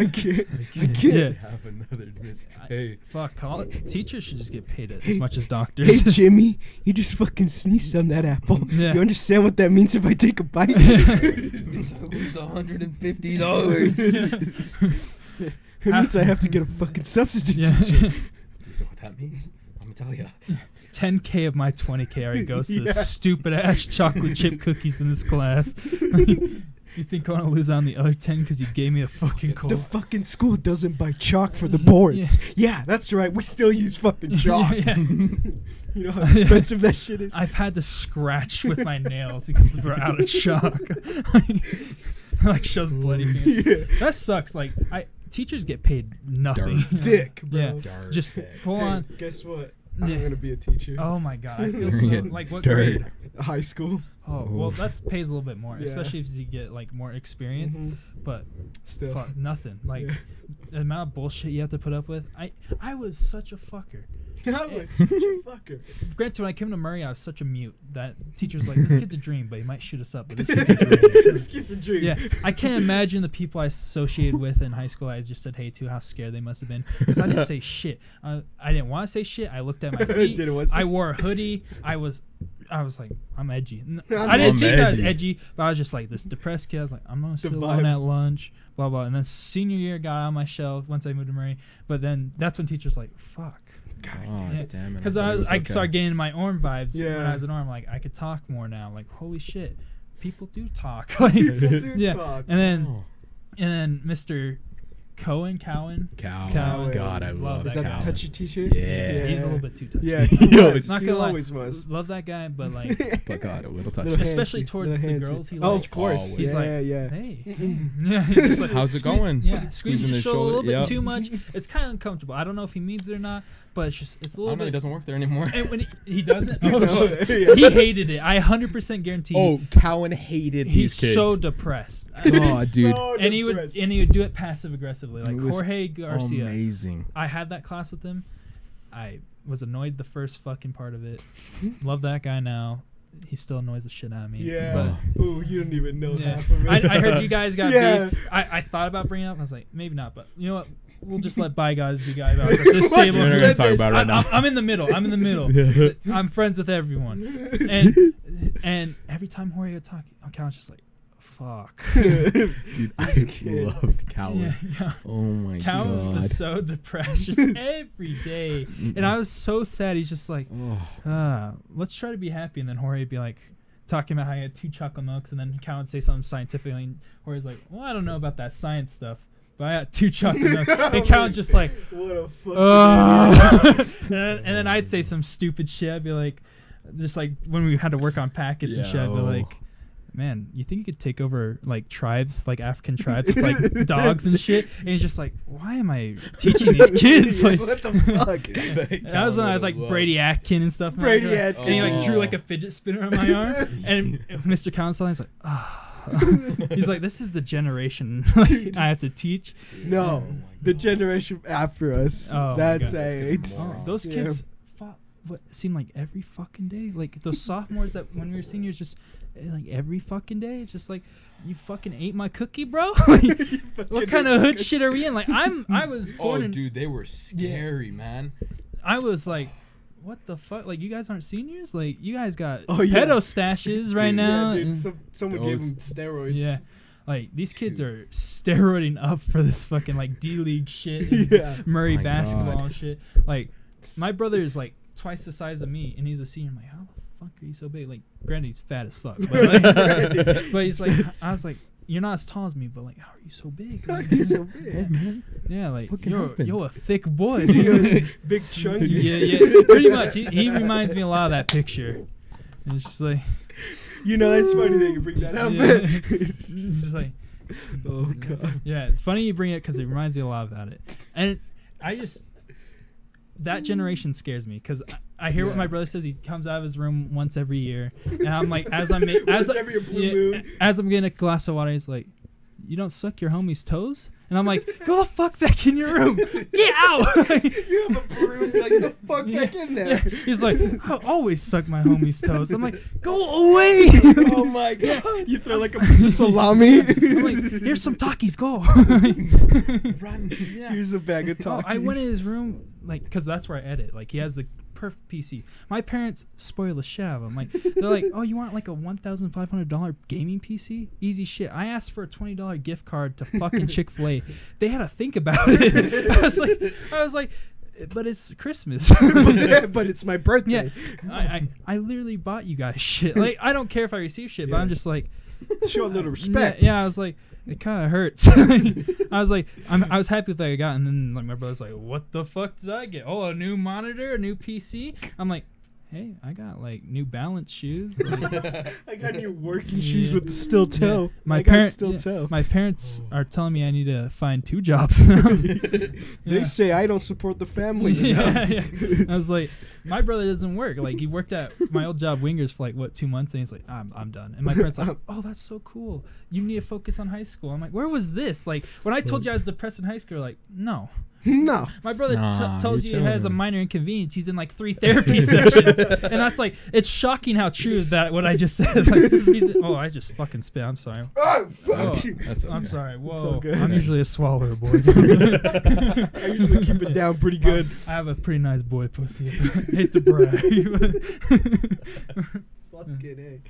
I can't, I can't yeah. have another miss day. I, fuck, call it. Teachers should just get paid as hey, much as doctors. Hey, Jimmy, you just fucking sneezed on that apple. Yeah. You understand what that means if I take a bite? So lose one hundred fifty dollars. It means I have to get a fucking substitute yeah. teacher. Do you know what that means? Let me tell you. ten K of my twenty K already goes to yeah. the stupid ass chocolate chip cookies in this class. You think I want to lose out on the other ten because you gave me a fucking cold? The fucking school doesn't buy chalk for the boards. Yeah, yeah that's right. We still use fucking chalk. Yeah, yeah. You know how expensive that shit is? I've had to scratch with my nails because we're out of chalk. Like, shows bloody hands. Yeah. That sucks. Like, I... Teachers get paid nothing. Dark. Dick, bro. Yeah. Dark. Just hold hey, on. Guess what? I'm yeah. gonna be a teacher. Oh my god, I feel so like what Dirt. grade? High school. Oh well, that pays a little bit more, yeah. especially if you get like more experience. Mm-hmm. But still, fuck, nothing. Like yeah. the amount of bullshit you have to put up with. I I was such a fucker. I was such a fucker. Granted, when I came to Murray, I was such a mute that teachers like this kid's a dream, but he might shoot us up. But this kid's a dream. This kid's a dream. Yeah, I can't imagine the people I associated with in high school. I just said hey to how scared they must have been because I didn't say shit. I, I didn't want to say shit. I looked at my feet. I wore a hoodie. I was. I was like, I'm edgy. No, I'm I didn't think edgy. I was edgy, but I was just like this depressed kid. I was like, I'm gonna sit alone at lunch, blah blah. And then senior year got on my shelf once I moved to Murray. But then that's when teachers like, fuck, god oh, damn it, because I, I was I okay. started getting my O R M vibes yeah. when I was in O R M. Like I could talk more now. Like holy shit, people do talk. Like, people do yeah. talk. And then, oh. and then Mister Cohen, Cowan, Cowan, Cowan. God, I love, love is that, that touchy t-shirt? Yeah. yeah, he's a little bit too touchy. Yeah, he always, not gonna he always lie. was. Love that guy, but like, but God, a little touchy, especially towards the, the girls. He oh, likes. of course, Always. he's yeah, like, yeah, hey, yeah, he's like, how's it going? Yeah, squeezing his shoulder a little bit yep. too much. It's kind of uncomfortable. I don't know if he means it or not. But it's just, it's a little I know bit. He doesn't work there anymore. And when he, he doesn't? Oh, no, yeah. He hated it. I one hundred percent guarantee. Oh, Cowan hated these kids. He's so depressed. Oh, dude. So and, he would, and he would do it passive aggressively. Like Jorge Garcia. Amazing. I had that class with him. I was annoyed the first fucking part of it. Love that guy now. He still annoys the shit out of me. Yeah. But Ooh, you don't even know yeah. half of it. I, I heard you guys got yeah. beat. I, I thought about bringing it up. I was like, maybe not. But you know what? We'll just let by guys be guys. Like, this table, we're not gonna talk about it right now. I'm, I'm in the middle. I'm in the middle. yeah. I'm friends with everyone, and and every time Jorge would talk, Cowan's just like, "Fuck." Dude, I loved Cowan. Yeah, yeah. Oh my Cowan god. Cowan was so depressed, just every day, and I was so sad. He's just like, oh. uh, "Let's try to be happy," and then Jorge would be like. Talking about how he had two chocolate milks, and then Cowan say something scientifically, and Jorge's like, "Well, I don't know about that science stuff." But I got two chocolate milk. And Cowan's just like, what a fuck. Uh, and then I'd say some stupid shit. I'd be like, just like when we had to work on packets yeah, and shit, I'd be like, man, you think you could take over like tribes, like African tribes, like dogs and shit? And he's just like, why am I teaching these kids? Like, what the fuck? That was when I was like Brady Atkin and stuff. Brady and Atkin. And he like drew like a fidget spinner on my arm. And Mister Cowan's like, ah. Oh. He's like, this is the generation like, I have to teach. No, oh the generation after us. Oh that's a wow. Those yeah. kids fought what seemed like every fucking day. Like those sophomores that when we were seniors, just like every fucking day. It's just like, you fucking ate my cookie, bro. Like, what kind of hood shit are we in? Like I'm, I was born. Oh, dude, they were scary, yeah. man. I was like. What the fuck? Like, you guys aren't seniors? Like, you guys got oh, yeah. pedo stashes right dude, now. Yeah, dude. Some, someone Those. gave them steroids. Yeah. Like, these kids dude. are steroiding up for this fucking, like, D-League shit and yeah. Murray my basketball God. and shit. Like, my brother is, like, twice the size of me, and he's a senior. I'm like, how the fuck are you so big? Like, granted, he's fat as fuck. But, like, but he's like, I was like, you're not as tall as me, but like, how are you so big? How are you so big? Yeah, man. Yeah, like you're, you're a thick boy. Dude. Big chunky. Yeah, yeah. Pretty much. He, he reminds me a lot of that picture. And it's just like, you know, that's funny that you bring that up. Yeah. It's just like, oh god. Yeah, it's funny you bring it because it reminds you a lot about it. And I just that generation scares me because. I hear yeah. what my brother says. He comes out of his room once every year, and I'm like, as I'm as, every blue yeah, moon. as I'm getting a glass of water, he's like, "You don't suck your homie's toes," and I'm like, "Go the fuck back in your room, get out!" Like, you have a broom, like get the fuck yeah, back in there. Yeah. He's like, "I always suck my homie's toes." I'm like, "Go away!" Oh my god! Yeah. You throw like a piece of salami. I'm like, here's some Takis. Go. Run. Yeah. Here's a bag of Takis. Oh, I went in his room, like, cause that's where I edit. Like, he has the. Perfect P C. My parents spoil the shit out of them. Like they're like, "Oh, you want like a one thousand five hundred dollar gaming P C? Easy shit." I asked for a twenty dollar gift card to fucking Chick-fil-A. They had to think about it. I was like, I was like, but it's Christmas. but, but it's my birthday. Yeah, I, I I literally bought you guys shit. Like I don't care if I receive shit, yeah. but I'm just like, show a little respect. Yeah, yeah I was like. It kind of hurts. I was like, I'm, I was happy with what I got, and then like my brother's like, "What the fuck did I get? Oh, a new monitor, a new P C." I'm like, hey, I got like New Balance shoes. Like, I got new working yeah. shoes with the still toe. Yeah. My parents still yeah. toe. My parents are telling me I need to find two jobs now. yeah. They say I don't support the family. yeah, yeah. I was like, my brother doesn't work. Like, he worked at my old job, Wingers, for like what two months, and he's like, I'm I'm done. And my parents are like, oh, that's so cool. You need to focus on high school. I'm like, where was this? Like, when I told you I was depressed in high school, like, no. No. My brother nah, t tells you he has a minor inconvenience. He's in like three therapy sessions. And that's like, it's shocking how true that what I just said. Like, he's, oh, I just fucking spit. I'm sorry. Oh, fuck oh, you. That's okay. I'm sorry. Whoa. Good. I'm usually a swallower, boys. I usually keep it down pretty good. I have a pretty nice boy pussy. Hate to brag. Fucking A.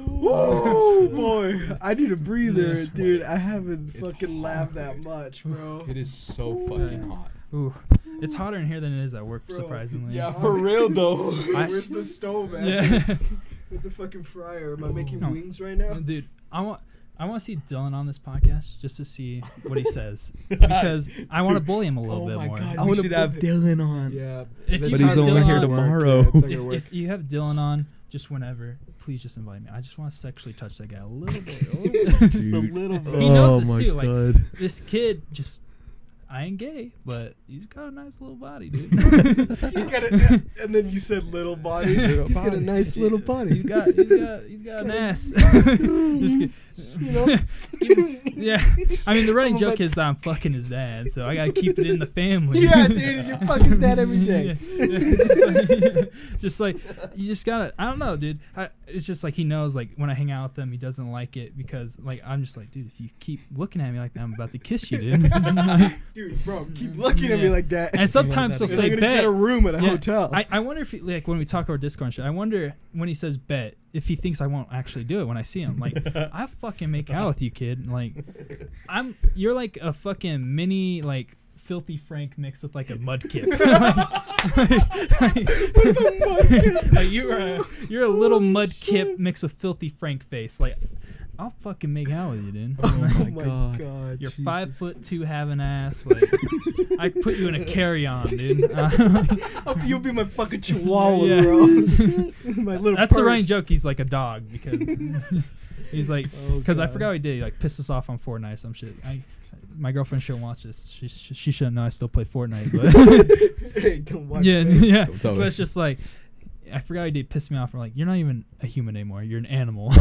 Oh, boy. I need a breather, dude. I haven't it's fucking laughed that much, bro. It is so Ooh. fucking hot. Ooh. It's hotter in here than it is at work, bro. Surprisingly. Yeah, for real, though. Where's the stove, man? Yeah. Where's the fucking fryer? Am I making no. wings right now? Dude, I want... I want to see Dylan on this podcast just to see what he says, because I want to bully him a little oh bit my more. God, I we should have Dylan on. Yeah, if but you he's only Dylan here tomorrow. Yeah, if, if you have Dylan on, just whenever, please just invite me. I just want to sexually touch that guy a little bit, a little bit. just a little bit. He knows oh this my too. Like God. This kid just. I ain't gay, but he's got a nice little body, dude. he's got a, and then you said little body. Little he's body. got a nice little body. He's got, he's got, he's got an ass. Just kidding. You know? Yeah, I mean the running joke is that I'm fucking his dad, so I gotta keep it in the family. Yeah, dude, you fuck his dad every day. Yeah. Yeah. Just, like, yeah. just like you just gotta. I don't know, dude. I, it's just like he knows, like when I hang out with him, he doesn't like it because, like, I'm just like, dude, if you keep looking at me like that, I'm about to kiss you, dude. Dude, bro, keep looking yeah. at me like that. And sometimes he'll say, "Bet." Get a room at a yeah. hotel. I, I wonder if, he, like, when we talk over Discord and shit, I wonder when he says "bet" if he thinks I won't actually do it when I see him. Like, I fucking make out with you, kid. Like, I'm you're like a fucking mini like Filthy Frank mixed with like a mudkip. like, like, you're a you're a little mudkip mixed with Filthy Frank face, like. I'll fucking make out with you, dude. Oh, oh my god. god You're Jesus. five foot two, have an ass. Like, I put you in a carry-on, dude. Uh, You'll be my fucking chihuahua, yeah. bro. my little. That's purse. the running joke. He's like a dog because he's like because oh, I forgot what he did. He like pissed us off on Fortnite, some shit. I, my girlfriend shouldn't watch this. She she, she shouldn't know I still play Fortnite. But hey, don't watch. Yeah, that. yeah. But me. It's just like. I forgot he did piss me off. I'm like, you're not even a human anymore. You're an animal.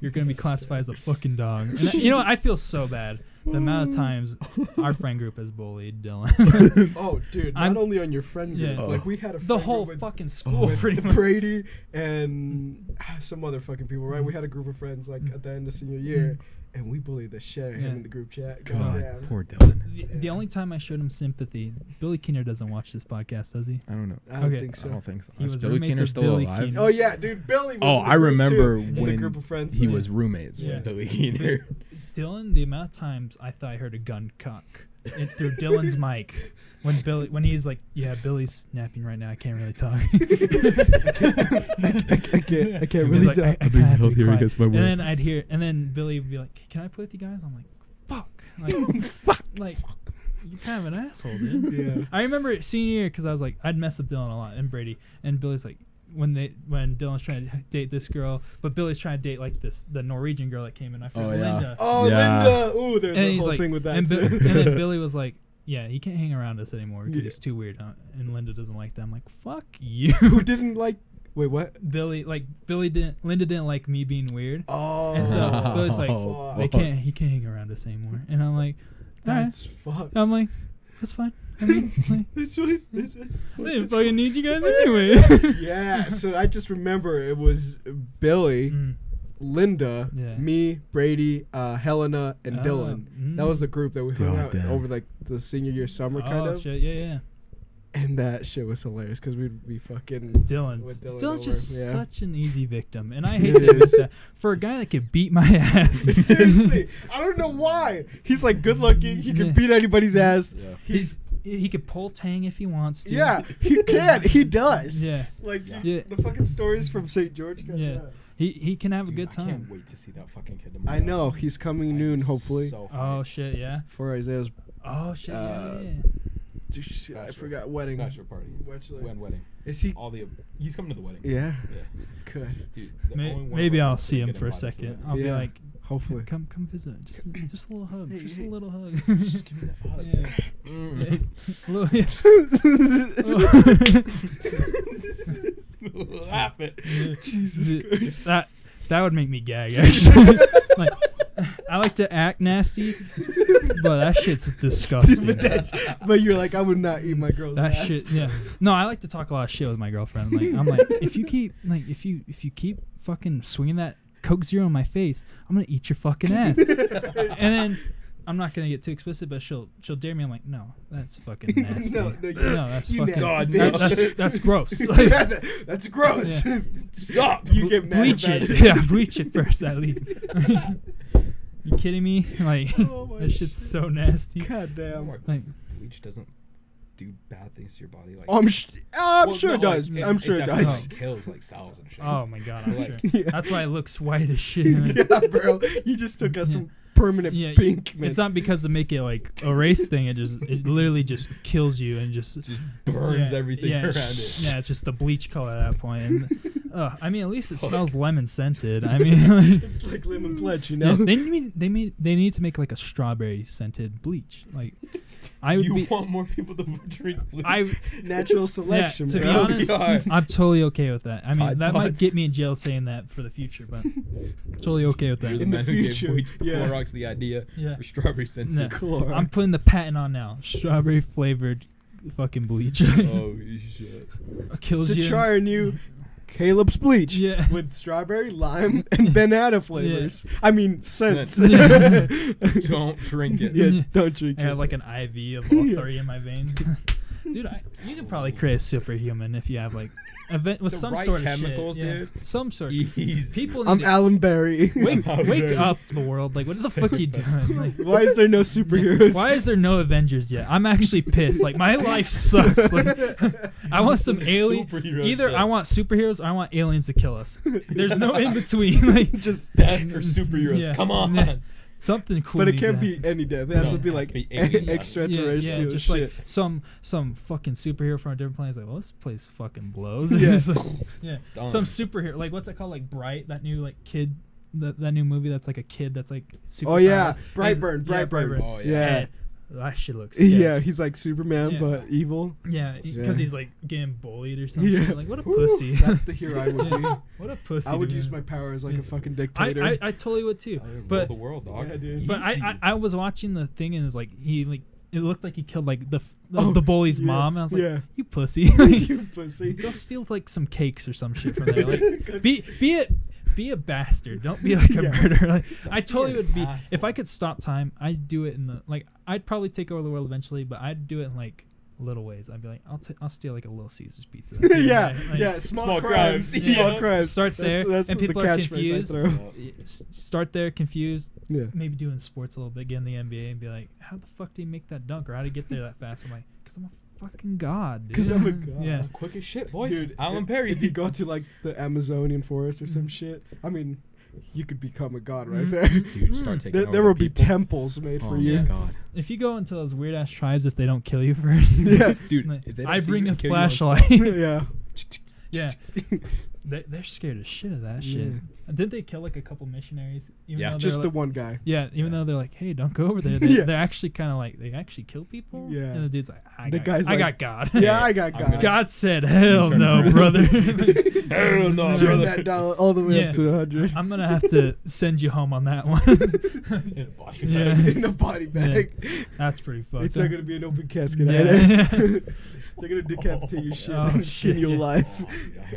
You're going to be classified as a fucking dog. And I, you know, I feel so bad. The amount of times our friend group has bullied Dylan. oh, dude. Not I'm, only on your friend group. Yeah. Like, we had a friend The whole group with, fucking school, with pretty much. Brady and uh, some other fucking people, right? We had a group of friends, like, at the end of senior year. And we bullied the shit out of him yeah. in the group chat. God, God yeah. poor Dylan. The, the only time I showed him sympathy, Billy Keener doesn't watch this podcast, does he? I don't know. I don't okay. think so. I don't think so. He was Billy Keener still Billy alive? Keener. Oh, yeah, dude. Billy was Oh, I remember too, when group of friends he was roommates yeah. with Billy Keener. Dylan, the amount of times I thought I heard a gun cock it, through Dylan's mic. When Billy, when he's like, yeah, Billy's napping right now. I can't really talk. I can't, I can't, I can't, I can't really like, talk. I, I I'm being held here against my will. And then I'd hear, and then Billy would be like, "Can I play with you guys?" I'm like, "Fuck, like, fuck, like, you're kind of an asshole, dude." Yeah. I remember senior year because I was like, I'd mess with Dylan a lot and Brady, and Billy's like, when they when Dylan's trying to date this girl, but Billy's trying to date like this the Norwegian girl that came in. I forgot oh, yeah. Linda. Oh, yeah. Linda. Ooh, there's and a whole like, thing with that. And, too. and then Billy was like. Yeah, he can't hang around us anymore because yeah. he's too weird, huh? And Linda doesn't like that. I'm like, fuck you. Who didn't like? Wait, what? Billy, like Billy didn't. Linda didn't like me being weird. Oh. And so wow. Billy's like, fuck. they can't. He can't hang around us anymore. And I'm like, that's right. fucked. I'm like, that's fine. I mean, like, that's fine. That's, that's, I didn't fucking fine. need you guys anyway. yeah. So I just remember it was Billy. Mm. Linda, yeah. me, Brady, uh, Helena, and oh, Dylan. Mm. That was the group that we hung out damn. over like the senior year summer oh, kind of. Shit, yeah, yeah. And that shit was hilarious because we'd be fucking Dylan's. With Dylan Dylan's just yeah. such an easy victim, and I hate to admit that for a guy that could beat my ass. Seriously, I don't know why. He's like good looking. He can yeah. beat anybody's ass. Yeah. He's, He's He could pull Tang if he wants to. Yeah, he can. He does. Yeah. Like yeah. You, the fucking stories from Saint George. Got yeah. Out. He he can have Dude, a good time. I can't wait to see that fucking kid. I know he's coming I noon, hopefully. So oh shit, yeah. For Isaiah's. Oh shit. Uh, yeah, yeah. Dude, I forgot wedding. Bachelor party. Bachelor. When wedding? Is he? All the. He's coming to the wedding. Yeah. Yeah. Good. Dude, May, maybe I'll see him for a second. I'll yeah. be like, hopefully, come come visit. Just just a little hug. Hey, just hey. a little hug. Just give me that hug. Yeah. Mm. Little. Laugh it. Jesus Christ. That that would make me gag actually. Like. I like to act nasty, but that shit's disgusting. But, that, but you're like, I would not eat my girl's that ass. Shit, yeah. No, I like to talk a lot of shit with my girlfriend. Like, I'm like, if you keep, like, if you if you keep fucking swinging that Coke Zero in my face, I'm gonna eat your fucking ass. And then I'm not gonna get too explicit, but she'll she'll dare me. I'm like, no, that's fucking nasty. no, no, no, that's you fucking God, no. That's that's gross. Like, yeah, that, that's gross. Yeah. Stop. You Ble get mad bleach about it. it. Yeah, bleach it first at least. You kidding me? Like, oh that shit's shit. so nasty. God damn. Like, like, bleach doesn't do bad things to your body. Like, I'm, sh I'm well, sure no, it does. Like, it, I'm sure it, it does. Kills like cells and shit. Oh my god, I'm like, sure. Yeah. That's why it looks white as shit. Yeah, bro. You just took us yeah. some permanent yeah, pink. Man. It's not because to make it like a race thing. It just it literally just kills you and just just burns yeah, everything yeah, around it. Yeah, it's just the bleach color at that point. And, Uh, I mean, at least it smells lemon scented. I mean, like, it's like lemon pledge, you know. Yeah, they need they need they need to make like a strawberry scented bleach. Like, I would you be, want more people to drink bleach. I natural selection. Yeah, to bro. be honest, I'm totally okay with that. I mean, Tide that pods. might get me in jail saying that for the future, but totally okay with that. In the, the future, who gave bleach, yeah. Clorox the idea yeah. for strawberry scented no, Clorox. I'm putting the patent on now. Strawberry flavored fucking bleach. Oh shit! Kills so you. Try our new. Caleb's bleach yeah. with strawberry, lime, and banana flavors. Yeah. I mean, scents. Yeah. Don't drink it. Yeah, don't drink I it. I have like an I V of all yeah. three in my veins. Dude, I, you could probably create a superhuman if you have like event with the some right sort of chemicals, shit. dude. Yeah. Some sort. Of people. I'm Alan Berry. Wake, Alan wake Berry. up, the world! Like, what the fuck are you doing? Like, why is there no superheroes? Why is there no Avengers yet? I'm actually pissed. Like, my life sucks. Like, I want some alien. Either shit. I want superheroes, or I want aliens to kill us. There's no in between. Like, just death or superheroes. Yeah. Come on. Yeah. Something cool, but it can't be any death. It has no, to be has like to be alien, extraterrestrial yeah, yeah, just shit. Like some some fucking superhero from a different planet. Is like, well, this place fucking blows. Yeah, like, yeah. Some superhero, like what's that called? Like Bright, that new like kid, that that new movie that's like a kid that's like super. Oh yeah, Brightburn, Brightburn. Yeah, Brightburn. Oh yeah. yeah. yeah. That shit looks sketch. Yeah, he's like Superman, yeah. but evil. Yeah, because he's like getting bullied or something. Yeah. Like, what a Ooh, pussy. That's the hero I would be. What a pussy. I would dude. use my power as like yeah. a fucking dictator. I, I, I totally would too. I would but, rule the world, dog. Yeah, dude. But I, I, I was watching the thing and it was like, he like, it looked like he killed like the the, oh, the bully's yeah, mom. And I was like, yeah. you pussy. You pussy. Go steal like some cakes or some shit from there. Like, be, be it. Be a bastard. Don't be like a yeah. murderer. Like, I totally would be. Asshole. If I could stop time, I'd do it in the like. I'd probably take over the world eventually, but I'd do it in like little ways. I'd be like, I'll t I'll steal like a Little Caesar's pizza. yeah, yeah, like, yeah. Small, small crimes. crimes. Yeah. Small crimes. Start there, that's, that's and people the are confused. Start there, confused. Yeah. Maybe doing sports a little bit, get in the N B A, and be like, how the fuck do you make that dunk, or how to get there that fast? I'm like, because I'm a fucking god, dude. Cause I'm a god. Yeah. Quick as shit, boy. Dude, Alan Perry. If you go to like the Amazonian forest or some shit, I mean, you could become a god right mm-hmm. there. Dude, start taking Th over There will people. be temples made oh for you. God. If you go into those weird ass tribes, if they don't kill you first, yeah, dude. Like, I bring a flashlight. yeah. Yeah. They, they're scared as shit of that shit. Yeah. Didn't they kill like a couple missionaries? Even yeah, just like, the one guy. Yeah, even yeah. though they're like, hey, don't go over there. They, yeah. They're actually kind of like, they actually kill people? Yeah. And the dude's like, I, the got, guy's I like, got God. Yeah, I got God. God said, hell no, brother. Hell no, Turn brother. that down all the way yeah. up to one hundred. I'm going to have to send you home on that one. In a body bag. Yeah. In a body bag. Yeah. That's pretty fucked It's up. not going to be an open casket yeah. either. They're going to decapitate oh, your shit oh, and skin your life.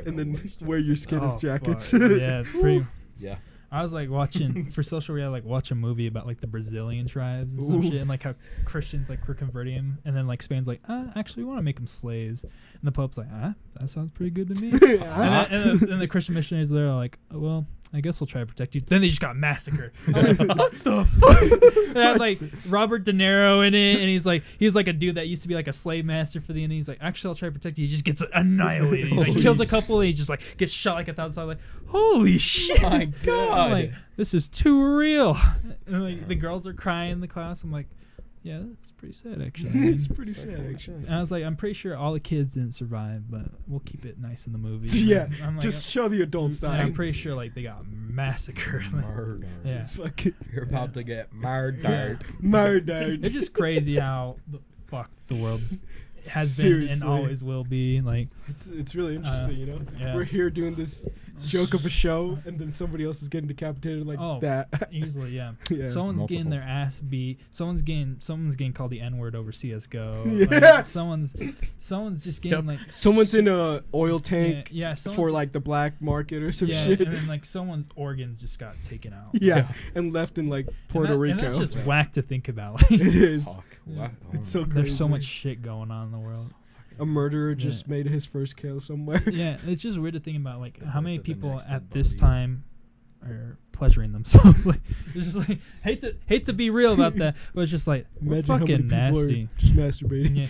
And then wear your skin as jackets. Yeah, pretty. Yeah. I was like watching for social media, like watch a movie about like the Brazilian tribes and Ooh. some shit, and like how Christians like were converting them, and then like Spain's like, ah, actually we want to make them slaves, and the Pope's like, ah, that sounds pretty good to me. and, then, and, the, and the Christian missionaries there are like, oh, well, I guess we'll try to protect you. Then they just got massacred. I'm like, what the fuck? They had like Robert De Niro in it, and he's like, he was like a dude that used to be like a slave master for the end. And he's like, actually, I'll try to protect you. He just gets annihilated. He like, kills a couple, and he just like gets shot like a thousand times. Like, holy shit! Oh my god. I'm like, this is too real. And like the girls are crying in the class. I'm like, Yeah, that's pretty sad, actually. It's pretty it's sad, actually. And I was like, I'm pretty sure all the kids didn't survive, but we'll keep it nice in the movie. Yeah, I'm like, just show the adults dying. I'm pretty sure, like, they got massacred. Murdered. Yeah. Fucking, You're about yeah. to get murdered. Yeah. Murdered. It's just crazy how the fuck the world's has Seriously. been and always will be. Like, it's it's really interesting, uh, you know. Yeah. We're here doing this joke of a show, and then somebody else is getting decapitated like oh, that. Usually, yeah. yeah. Someone's Multiple. getting their ass beat. Someone's getting someone's getting called the N-word over C S G O. Yeah. Like, someone's someone's just getting yep. like someone's in a oil tank. Yeah. yeah for like the black market or some yeah, shit. And then like someone's organs just got taken out. Yeah. yeah. And left in like Puerto and that, Rico. And that's just yeah. whack to think about. Like, it is. Fuck. Yeah. It's so crazy. There's so much shit going on. The world. So a murderer yeah. just made his first kill somewhere. Yeah, it's just weird to think about, like, the how many people at this body. time are pleasuring themselves. Like, it's just like hate to hate to be real about that, but it's just like Imagine we're fucking how many nasty. Are just masturbating. Yeah.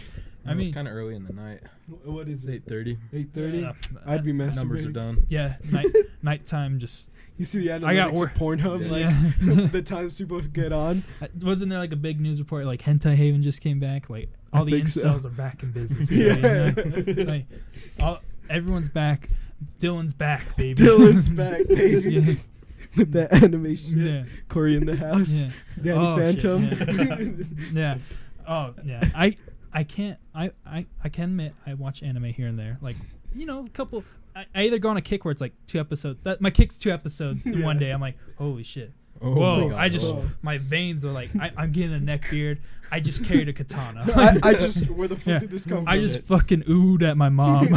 I mean, it's kind of early in the night. What is it? eight thirty eight thirty Yeah, I'd be masturbating. Numbers are done. Yeah, night nighttime just. You see the analytics I got or- of Pornhub, yeah. like, the times people get on. Wasn't there, like, a big news report, like, Hentai Haven just came back? Like, all I the incels so. are back in business. Really, yeah. You know? Like, all, everyone's back. Dylan's back, baby. Dylan's back, baby. yeah. With that animation. Yeah. Corey in the house. Yeah. Danny oh, Phantom. Shit, yeah. yeah. Oh, yeah. I I can't, I, I, I can admit I watch anime here and there. Like, you know, a couple... I either go on a kick where it's like two episodes. That, my kick's two episodes in yeah. one day. I'm like, holy shit. Oh Whoa, I just, Whoa. my veins are like, I, I'm getting a neck beard. I just carried a katana. I, I just, where the fuck yeah. did this come from? I just fucking oohed at my mom.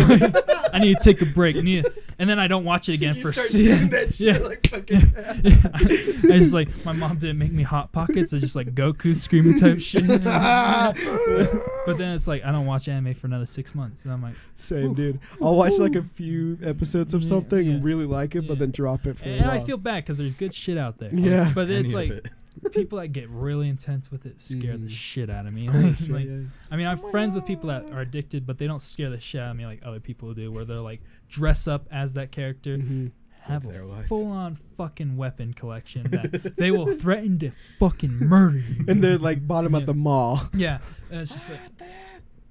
I need to take a break. I need to, and then I don't watch it again you for sin. Yeah. yeah. like fucking yeah. yeah. I, I just like, my mom didn't make me Hot Pockets. I just like Goku screaming type shit. But then it's like, I don't watch anime for another six months. And I'm like, same, ooh, dude. I'll watch ooh, like a few episodes of yeah, something yeah, and really like it, yeah. but then drop it for and a while. And I feel bad because there's good shit out there. Yeah. Yeah. But it's like, it. people that get really intense with it scare mm. the shit out of me. Like, like, yeah. I mean, I'm friends with people that are addicted, but they don't scare the shit out of me like other people do, where they're like, dress up as that character, mm-hmm. have like a full-on fucking weapon collection that they will threaten to fucking murder you. And they're like bottom yeah. at the mall. Yeah. And it's just like...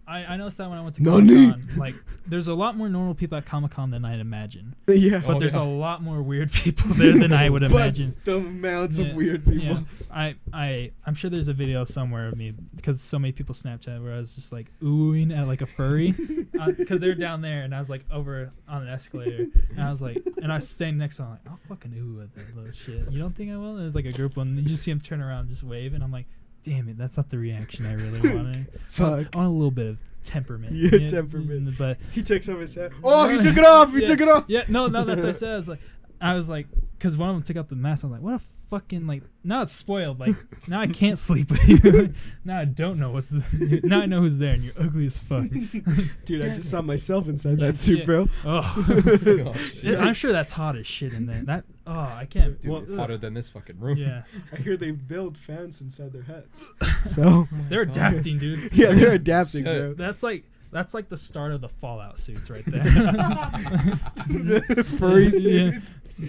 I, I noticed that when I went to Comic-Con, like, there's a lot more normal people at Comic-Con than I'd imagine. Yeah. But oh, there's yeah. a lot more weird people there than I would imagine. The amounts yeah, of weird people. Yeah. I, I, I'm sure there's a video somewhere of me, because so many people Snapchat, where I was just, like, oohing at, like, a furry. Because uh, they're down there, and I was, like, over on an escalator. And I was, like, and I was standing next to them, like, I'll fucking ooh at that little shit. You don't think I will? And there's, like, a group one, and you just see him turn around and just wave, and I'm, like, damn it, that's not the reaction I really wanted. Fuck. I want a little bit of temperament. Yeah, yeah, temperament. But he takes off his hat. Oh, he took it off. He yeah, took it off. Yeah, no, no, that's what I said. I was like, I was like, because one of them took out the mask. I was like, what a fucking, like, now it's spoiled. Like, now I can't sleep with you. Now I don't know what's, the, now I know who's there, and you're ugly as fuck. Dude, I just saw myself inside yeah, that suit, yeah. bro. Oh. oh shit. I'm sure that's hot as shit in there. That. Oh, I can't. Dude, well, it's ugh. hotter than this fucking room. Yeah. I hear they build fans inside their heads. So they're adapting, dude. Yeah, they're adapting, shit. bro. That's like that's like the start of the Fallout suits right there. The furry suits. Yeah.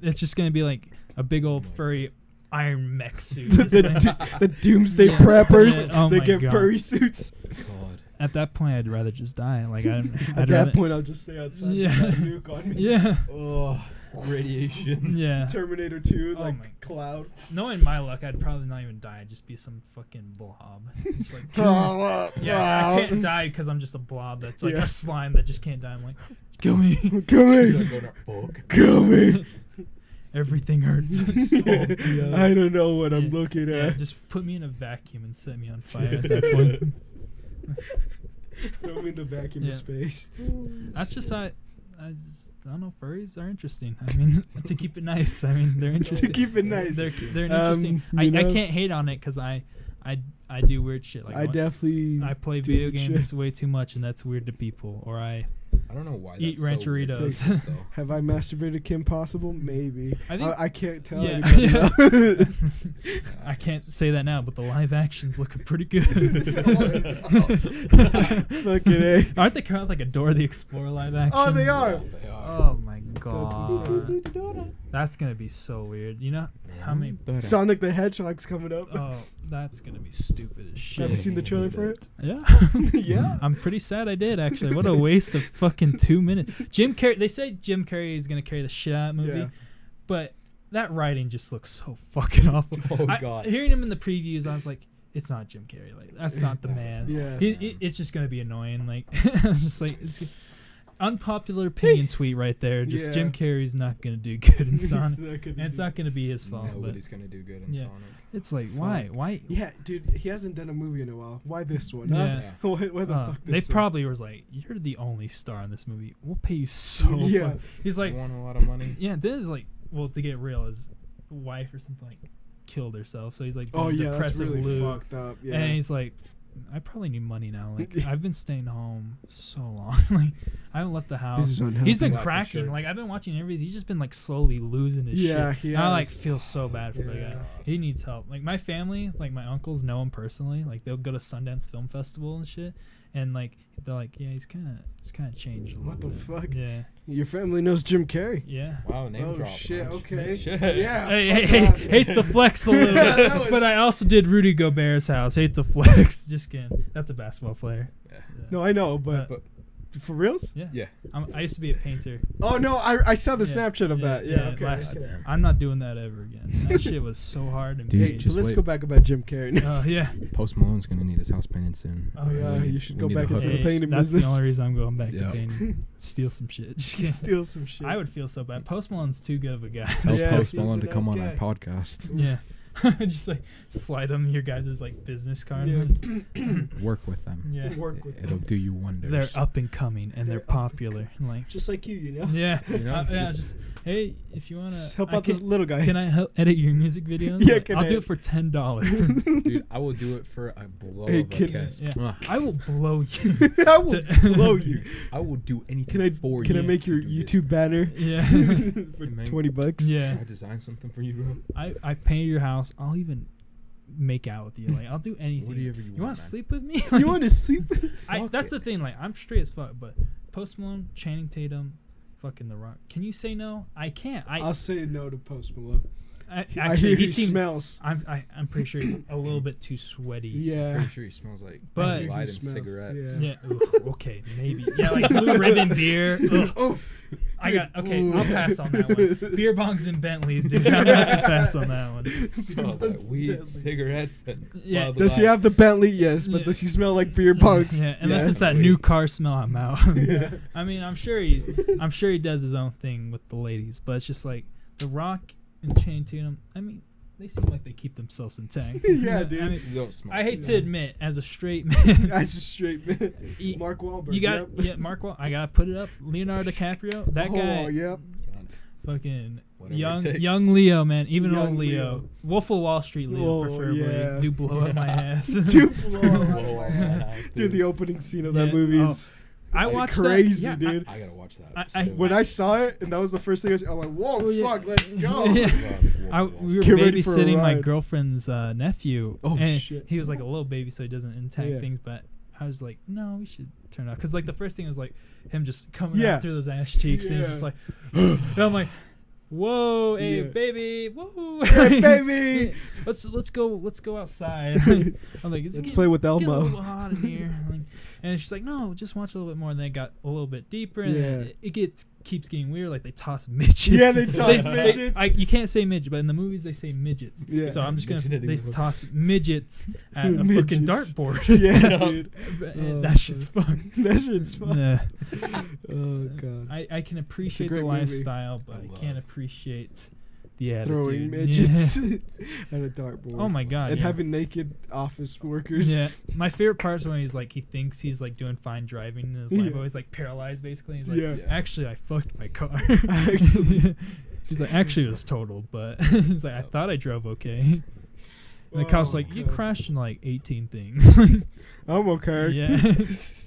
It's just gonna be like a big old furry iron mech suit. the, the, the doomsday preppers. Yeah. Oh, they get God. furry suits. God. At that point, I'd rather just die. Like I'd, I'd at that point, I'll just stay outside. Yeah. And nuke on me. Yeah. Oh. Radiation. Yeah. Terminator two, oh like cloud. Knowing my luck, I'd probably not even die. I'd just be some fucking blob. Just like, oh, yeah, wow. I can't die because I'm just a blob that's like yeah. a slime that just can't die. I'm like, kill me, kill me, kill me. Everything hurts. yeah. I don't know what yeah. I'm looking yeah. at. Just put me in a vacuum and set me on fire at that point. Throw me in the vacuum yeah. of space. That's just I. I just I don't know. Furries are interesting. I mean, to keep it nice. I mean, they're interesting. to keep it nice. They're, they're an interesting. Um, I, I can't hate on it because I, I, I do weird shit. Like I definitely. I play video games shit. way too much, and that's weird to people. Or I. I don't know why. Eat that's Rancheritos. So weird. Have I masturbated Kim Possible? Maybe. I, think, I, I can't tell. Yeah. yeah. I can't say that now, but the live action's looking pretty good. Look at it. Aren't they kind of like Dora the Explorer live action? Oh, they are. Oh, they are. Oh my my god. That's gonna be so weird. You know how many Sonic the Hedgehog's coming up. Oh, that's gonna be stupid as shit. Have you seen the trailer for it? Yeah. Yeah. I'm pretty sad I did, actually. What a waste of fucking two minutes. Jim Carrey, they say Jim Carrey is gonna carry the shit out of the movie. Yeah. But that writing just looks so fucking awful. Oh god. I, hearing him in the previews, I was like, it's not Jim Carrey. Like, that's not the man. Yeah. He, he, it's just gonna be annoying. Like, just like it's unpopular opinion tweet right there. Just yeah. Jim Carrey's not gonna do good in Sonic, and it's not gonna be his fault. Nobody's but gonna do good in yeah. Sonic. It's like why, why? Yeah, dude, he hasn't done a movie in a while. Why this one? Yeah. yeah. why, why the uh, fuck? This they one? probably was like, you're the only star in this movie. We'll pay you so much. Yeah. He's like, you want a lot of money. Yeah. This is like, well, to get real, his wife or something like killed herself. So he's like, oh yeah, that's really loop. fucked up. Yeah. And he's like, I probably need money now. Like, I've been staying home so long. Like, I haven't left the house. He's been cracking. Sure. Like, I've been watching interviews. He's just been like slowly losing his yeah, shit. Yeah, I like feel so bad for yeah. the guy. He needs help. Like, my family, like my uncles know him personally. Like, they'll go to Sundance Film Festival and shit. And like, they're like, yeah, he's kind of, it's kind of changed a little bit. What the fuck? Yeah. Your family knows Jim Carrey. Yeah. Wow, name oh, drop. Oh shit. Okay. Shit. Yeah. Hey, hey, hey, hate to flex a little bit, yeah, but I also did Rudy Gobert's house. Hate to flex. Just kidding. That's a basketball player. Yeah. Yeah. No, I know, but, but, but for reals? Yeah. Yeah. I'm, I used to be a painter. Oh no, I I saw the yeah. Snapchat of yeah, that. Yeah. yeah, yeah okay. Last, I'm not doing that ever again. That shit was so hard. And Dude, hey, just let's wait. go back about Jim Carrey. Oh uh, yeah. Post Malone's gonna need his house painted soon. Oh yeah, yeah. you should we go back into the painting that's business. That's the only reason I'm going back yep. to painting. Steal some shit. Steal some shit. I would feel so bad. Post Malone's too good of a guy. Tell yeah, Post Malone to come guy. on our podcast. Yeah. Just like slide them your guys' like business card. Yeah. Work with them. Yeah. Work with It'll them. do you wonders. They're up and coming and they're, they're popular. And like just like you, you know. Yeah. You know, uh, just yeah just, hey, if you wanna help I out can, this little guy. Can I help edit your music videos? Yeah. Like, can I'll I do it for ten dollars. Dude, I will do it for a blow hey, of a kiss. Yeah. I will blow you. I will blow you. I will do anything can I, for can you. Can I make your YouTube it. banner? Yeah. For hey, man, twenty bucks. Yeah. Can I design something for you, bro? I I paint your house. I'll even make out with you. Like, I'll do anything. Whatever you, you want to sleep with me? Like, you want to sleep with I That's it. the thing. Like, I'm straight as fuck. But Post Malone, Channing Tatum, fucking The Rock. Can you say no? I can't. I, I'll say no to Post Malone. I, actually, I hear he, he seemed, smells. I'm, I, I'm pretty sure he's a little bit too sweaty. Yeah. I'm pretty sure he smells like but he light he and smells. cigarettes. Yeah. yeah. Ooh, okay, maybe. Yeah, like blue ribbon beer. Oh, I got, okay, Ooh. I'll pass on that one. Beer bongs and Bentleys, dude. I'm gonna have to pass on that one. It smells like weed, Bentleys. cigarettes, and yeah. blah, blah, does he have the Bentley? Yes, but yeah. does he smell like beer bongs? Yeah, unless yeah. it's that new car smell, I'm out. yeah. I mean, I'm sure he, I'm sure he does his own thing with the ladies, but it's just like The Rock and Channing Tatum. I mean, they seem like they keep themselves intact. yeah, yeah, dude. I, mean, you don't I hate to admit, as a straight man, as a straight man, you, Mark Wahlberg. You got yep. yeah, Mark Wahlberg. I gotta put it up. Leonardo DiCaprio. That oh, guy. Oh yep. Fucking Whatever young, young Leo, man. Even young old Leo. Leo. Wolf of Wall Street Leo, oh, preferably. Yeah. Do blow yeah. up my ass. Do blow up my ass. Dude, dude, the opening scene of yeah. that movie is. Oh. I like watched crazy, that. Yeah, dude. I, I gotta watch that. I, I, so when I, I saw it, and that was the first thing I was, I'm like, whoa, oh, yeah. fuck, let's go. Yeah. I, we were Get babysitting my girlfriend's uh, nephew. Oh, and shit. He was like a little baby, so he doesn't intact yeah. things, but I was like, no, we should turn it off. Because like, the first thing was like him just coming yeah. out through those ass cheeks, yeah. and he's just like, and I'm like, whoa, hey, yeah. baby, whoa, hey, baby, let's let's go, let's go outside. I'm like, let's getting, play with Elmo. It's getting a little hot in here, like, and she's like, no, just watch a little bit more. And then it got a little bit deeper, and yeah. it, it gets keeps getting weird. Like they toss midgets. Yeah, they toss they, midgets. They, I, you can't say midget, but in the movies they say midgets. Yeah, so I'm just gonna they movie. toss midgets at a midgets. fucking dartboard. Yeah, dude, oh, that shit's fun. That shit's fun. Yeah. Oh god, I I can appreciate the lifestyle, movie. but I, I can't appreciate. Appreciate the attitude. Throwing midgets yeah. at a dartboard. Oh my god! And yeah. having naked office workers. Yeah, my favorite part is when he's like, he thinks he's like doing fine driving in his yeah. life, but he's like paralyzed basically. He's like, yeah. actually, I fucked my car. Actually, he's like, actually, it was totaled, but he's like, I thought I drove okay. And the oh, cop's like, you god. crashed in like eighteen things. I'm okay. Yeah. God, what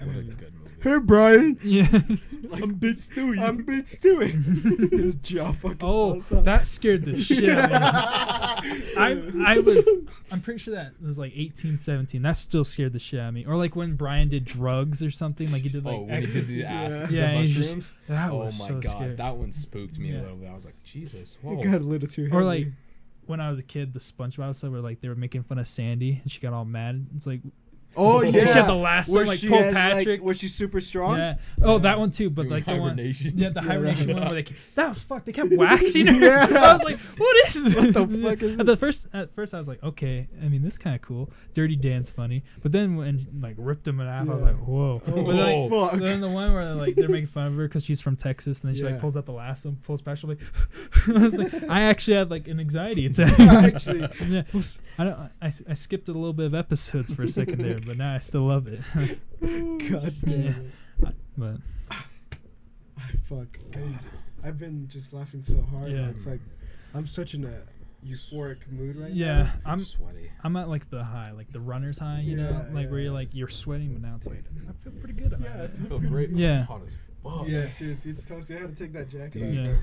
I mean, a good movie. Hey, Brian. Yeah. I'm bitch Stewie. I'm bitch Stewie. His jaw fucking Oh, that scared the shit out of me. I, I was, I'm pretty sure that was like eighteen, seventeen. That still scared the shit out of me. Or like when Brian did drugs or something. Like he did like oh, when he did the acid, yeah. the mushrooms. Just, that oh was my so God. Scary. That one spooked me yeah. a little bit. I was like, Jesus. Whoa. It got a little too heavy. Or like when I was a kid, the SpongeBob stuff where like they were making fun of Sandy and she got all mad. It's like, oh yeah, she had the last one, like Paul Patrick. Like, was she super strong? Yeah. Oh, yeah. that one too. But Doing like the one, yeah, the hibernation yeah. one where they that was fucked. They kept waxing her. Yeah. I was like, what is this? What the fuck is at the first? At first, I was like, okay. I mean, this is kind of cool. Dirty Dan's funny. But then when like ripped him in half, yeah. I was like, whoa. Oh, whoa. Like, fuck. Then the one where like they're making fun of her because she's from Texas, and then she yeah. like pulls out the last one, pulls back, like, I was like, I actually had like an anxiety attack. actually, yeah. I don't. I I skipped a little bit of episodes for a second there. But now I still love it. God damn. Yeah. I, but I fuck God. I've been just laughing so hard. Yeah. It's like I'm such in a euphoric mood right yeah, now. Yeah, I'm sweaty. I'm at like the high, like the runner's high. You yeah, know, like yeah. where you're like you're sweating, but now it's like I feel pretty good. About yeah, it. I feel great. Yeah. Hot as fuck. Yeah, seriously, it's toasty. I had to take that jacket. Dude, yeah.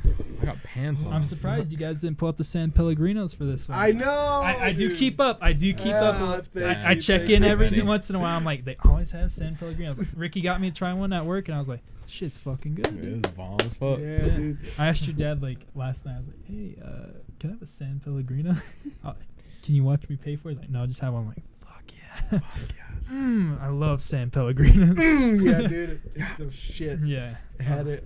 I got pants on. I'm surprised you guys didn't pull up the San Pellegrinos for this one. I know. I, I do keep up. I do keep ah, up. I, I check in every many. once in a while. I'm like, they always have San Pellegrinos. Like, Ricky got me to try one at work, and I was like, shit's fucking good. Dude. It is bomb as fuck. Yeah, yeah, dude. I asked your dad like last night. I was like, hey, uh, can I have a San Pellegrino? Can you watch me pay for it? Like, no, just have one. I'm like, fuck yeah. Fuck yeah. Mm, I love San Pellegrino. mm, yeah, dude, it's the shit. Yeah, I had it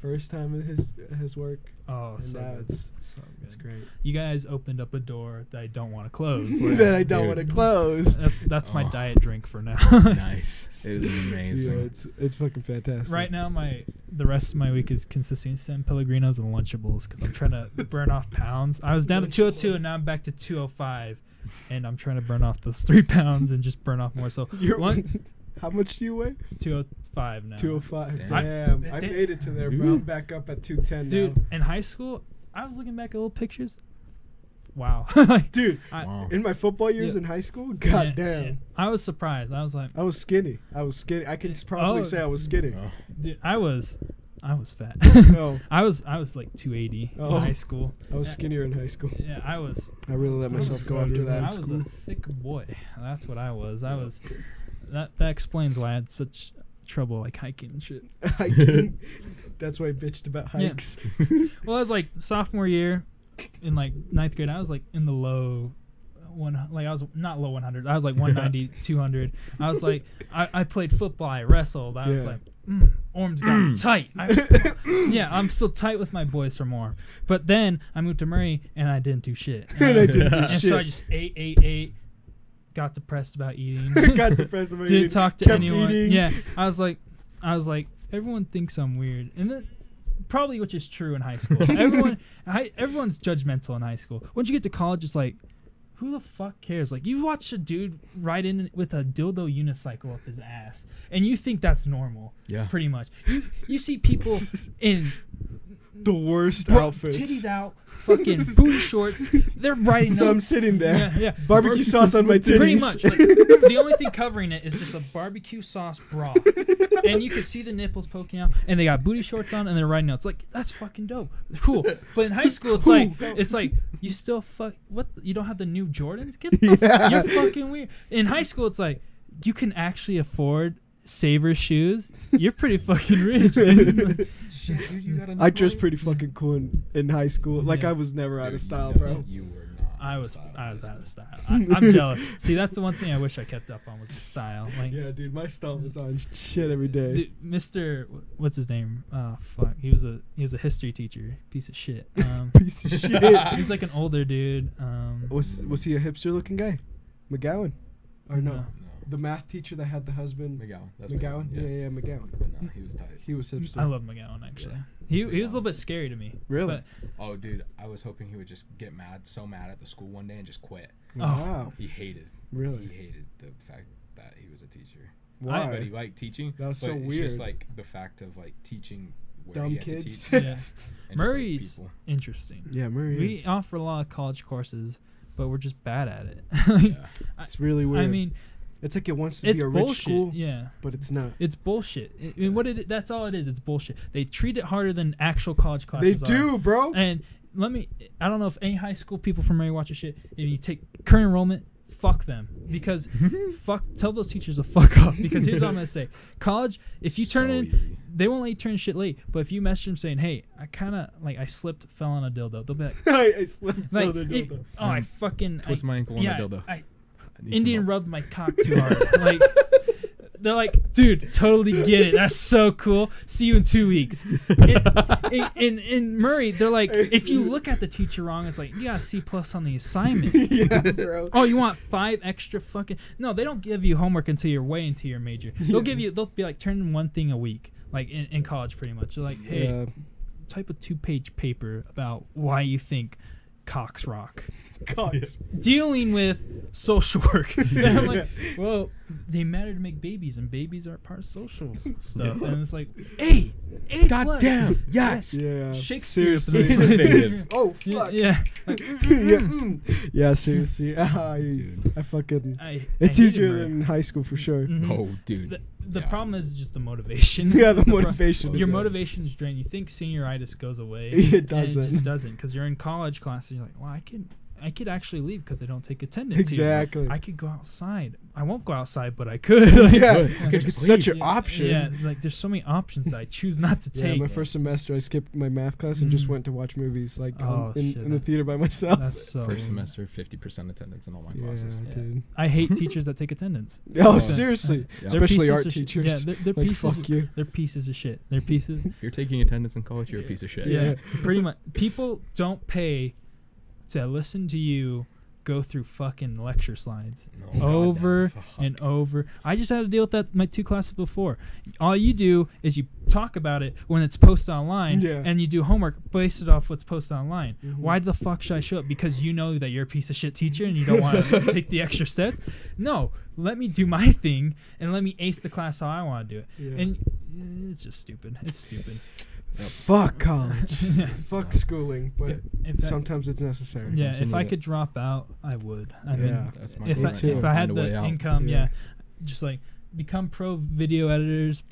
first time in his his work. Oh, and so, now good. It's, so good. It's great. You guys opened up a door that I don't want to close. yeah, that I don't want to close. That's that's oh. my diet drink for now. Nice. It is amazing. Yeah, it's it's fucking fantastic. Right now, my the rest of my week is consisting of San Pellegrinos and Lunchables because I'm trying to burn off pounds. I was down to two oh two and now I'm back to two oh five. And I'm trying to burn off those three pounds and just burn off more. So one, how much do you weigh? two oh five now. two oh five. Damn. Damn. I, I did, made it to there, bro. I'm back up at two ten dude, now. Dude, in high school, I was looking back at old pictures. Wow. like, dude, I, wow. in my football years yeah. in high school, god yeah, damn. Yeah. I was surprised. I was like. I was skinny. I was skinny. I can yeah. probably oh, say I was skinny. No. Dude, I was. I was fat. no. I was I was like two eighty oh. in high school. I was skinnier in high school. Yeah, I was. I really let myself go after that. I was a thick boy. That's what I was. I was. That that explains why I had such trouble like hiking and shit. Hiking. That's why I bitched about hikes. Yeah. Well, I was like sophomore year, in like ninth grade. I was like in the low. One like I was not low one hundred. I was like one ninety, yeah. two hundred. I was like I, I played football. I wrestled. I yeah. was like mm, arms got mm. tight. I, yeah, I'm still tight with my boys from Orm. But then I moved to Murray and I didn't do shit. And, I didn't yeah. do and shit. So I just ate, ate, ate. Got depressed about eating. got depressed about didn't eating. Didn't talk to Kept anyone. Eating. Yeah, I was like, I was like, everyone thinks I'm weird, and then. Probably which is true in high school. Everyone, I, everyone's judgmental in high school. Once you get to college, it's like. Who the fuck cares? Like, you watch a dude ride in with a dildo unicycle up his ass, and you think that's normal. Yeah. Pretty much. You you see people in... the worst bro, outfits. Titties out, fucking booty shorts. They're riding So up. I'm sitting there. Yeah, yeah. Barbecue, barbecue sauce on my titties. Pretty much. Like, the only thing covering it is just a barbecue sauce bra. And you can see the nipples poking out, and they got booty shorts on, and they're riding out. It's like, that's fucking dope. Cool. But in high school, it's like, it's like you still fuck... What? You don't have the new Jordans? Get the yeah. fuck... You're fucking weird. In high school, it's like, you can actually afford... Saver shoes, you're pretty fucking rich. Dude, you got I dressed pretty fucking cool in, in high school. Like yeah. I was never dude, out of style, you know, bro. You were not. I was. I was out of style. I, I'm jealous. See, that's the one thing I wish I kept up on was the style. Like, yeah, dude, my style was on shit every day. Dude, Mister, what's his name? Oh fuck, he was a he was a history teacher. Piece of shit. Um, Piece of shit. He's like an older dude. Um, was was he a hipster looking guy? McGowan, or no? no. The math teacher that had the husband. McGowan. That's McGowan? Yeah. yeah, yeah, McGowan. But no, he was tight. He was hipster. I love McGowan, actually. Yeah. He, McGowan. he was a little bit scary to me. Really? Oh, dude, I was hoping he would just get mad, so mad at the school one day and just quit. Wow. Oh. He hated. Really? He hated the fact that he was a teacher. Why? But he liked teaching. That was so it's weird. It's just like the fact of like teaching where dumb he had kids. To teach. Yeah. Murray's just, like, interesting. Yeah, Murray We is. offer a lot of college courses, but we're just bad at it. like, yeah. It's really weird. I mean... It's like it wants to it's be a bullshit. rich school, yeah, but it's not. It's bullshit. I mean, what it that's all it is. It's bullshit. They treat it harder than actual college classes. They do, are. bro. And let me. I don't know if any high school people from Murray watch this shit. If you take current enrollment, fuck them, because fuck. Tell those teachers to fuck off. Because here's what I'm gonna say: college. If you so turn in, easy. they won't let you turn in shit late. But if you message them saying, "Hey, I kind of like I slipped, fell on a dildo," they'll be like, "I, I slipped, like, on a dildo." It, oh, I fucking twist I, my ankle on yeah, a dildo. I, I, Indian rubbed my cock too hard. Like, they're like, dude, totally get it. That's so cool. See you in two weeks. In, in, in, in Murray, they're like, if you look at the teacher wrong, it's like, you got a C plus on the assignment. Yeah, bro. Oh, you want five extra fucking? No, they don't give you homework until you're way into your major. They'll yeah. give you. They'll be like, turn in one thing a week, like in, in college, pretty much. They're like, hey, yeah. type a two-page paper about why you think Cox Rock. Cox. Dealing with social work. And I'm like, well, they matter to make babies, and babies are part of social stuff. And it's like, hey, hey, goddamn, yes, yeah, Shakespeare. Seriously. Oh fuck. Yeah. Like, mm, mm, yeah. Mm. yeah. Seriously. I, I fucking. I, it's I easier it, than high school for sure. Mm-hmm. Oh, dude. The, the yeah. problem is just the motivation. Yeah, the, the motivation. Your motivation is drained. You think senioritis goes away? It doesn't. And it just doesn't, because you're in college class and you're like, well, I can. I could actually leave because they don't take attendance. Exactly. Either. I could go outside. I won't go outside, but I could. Like, yeah, like, I could it's such an yeah, option. Yeah, like there's so many options that I choose not to take. Yeah, my first semester, I skipped my math class and mm. just went to watch movies, like oh, um, in, shit, in the theater by myself. That's so first weird. semester, fifty percent attendance in all my yeah, classes. Yeah. Dude. I hate teachers that take attendance. Oh, yeah. seriously, yeah. especially art teachers. Yeah, they're, they're like, pieces. Fuck you. They're pieces of shit. They're pieces. If you're taking attendance in college, you're yeah. a piece of shit. Yeah, yeah. pretty much. People don't pay to listen to you go through fucking lecture slides no, over and over. I just had to deal with that my two classes before. All you do is you talk about it when it's posted online, yeah. and you do homework based it off what's posted online. Mm-hmm. Why the fuck should I show up? Because you know that you're a piece of shit teacher and you don't want to take the extra steps? No, let me do my thing and let me ace the class how I want to do it. Yeah. And it's just stupid. It's stupid. Yep. Fuck college. yeah. Fuck schooling, but if, if sometimes I, it's necessary. Yeah, sometimes if I could it. drop out, I would. I yeah, mean, that's my if, I, if I had the income, yeah. yeah, just like become pro video editors,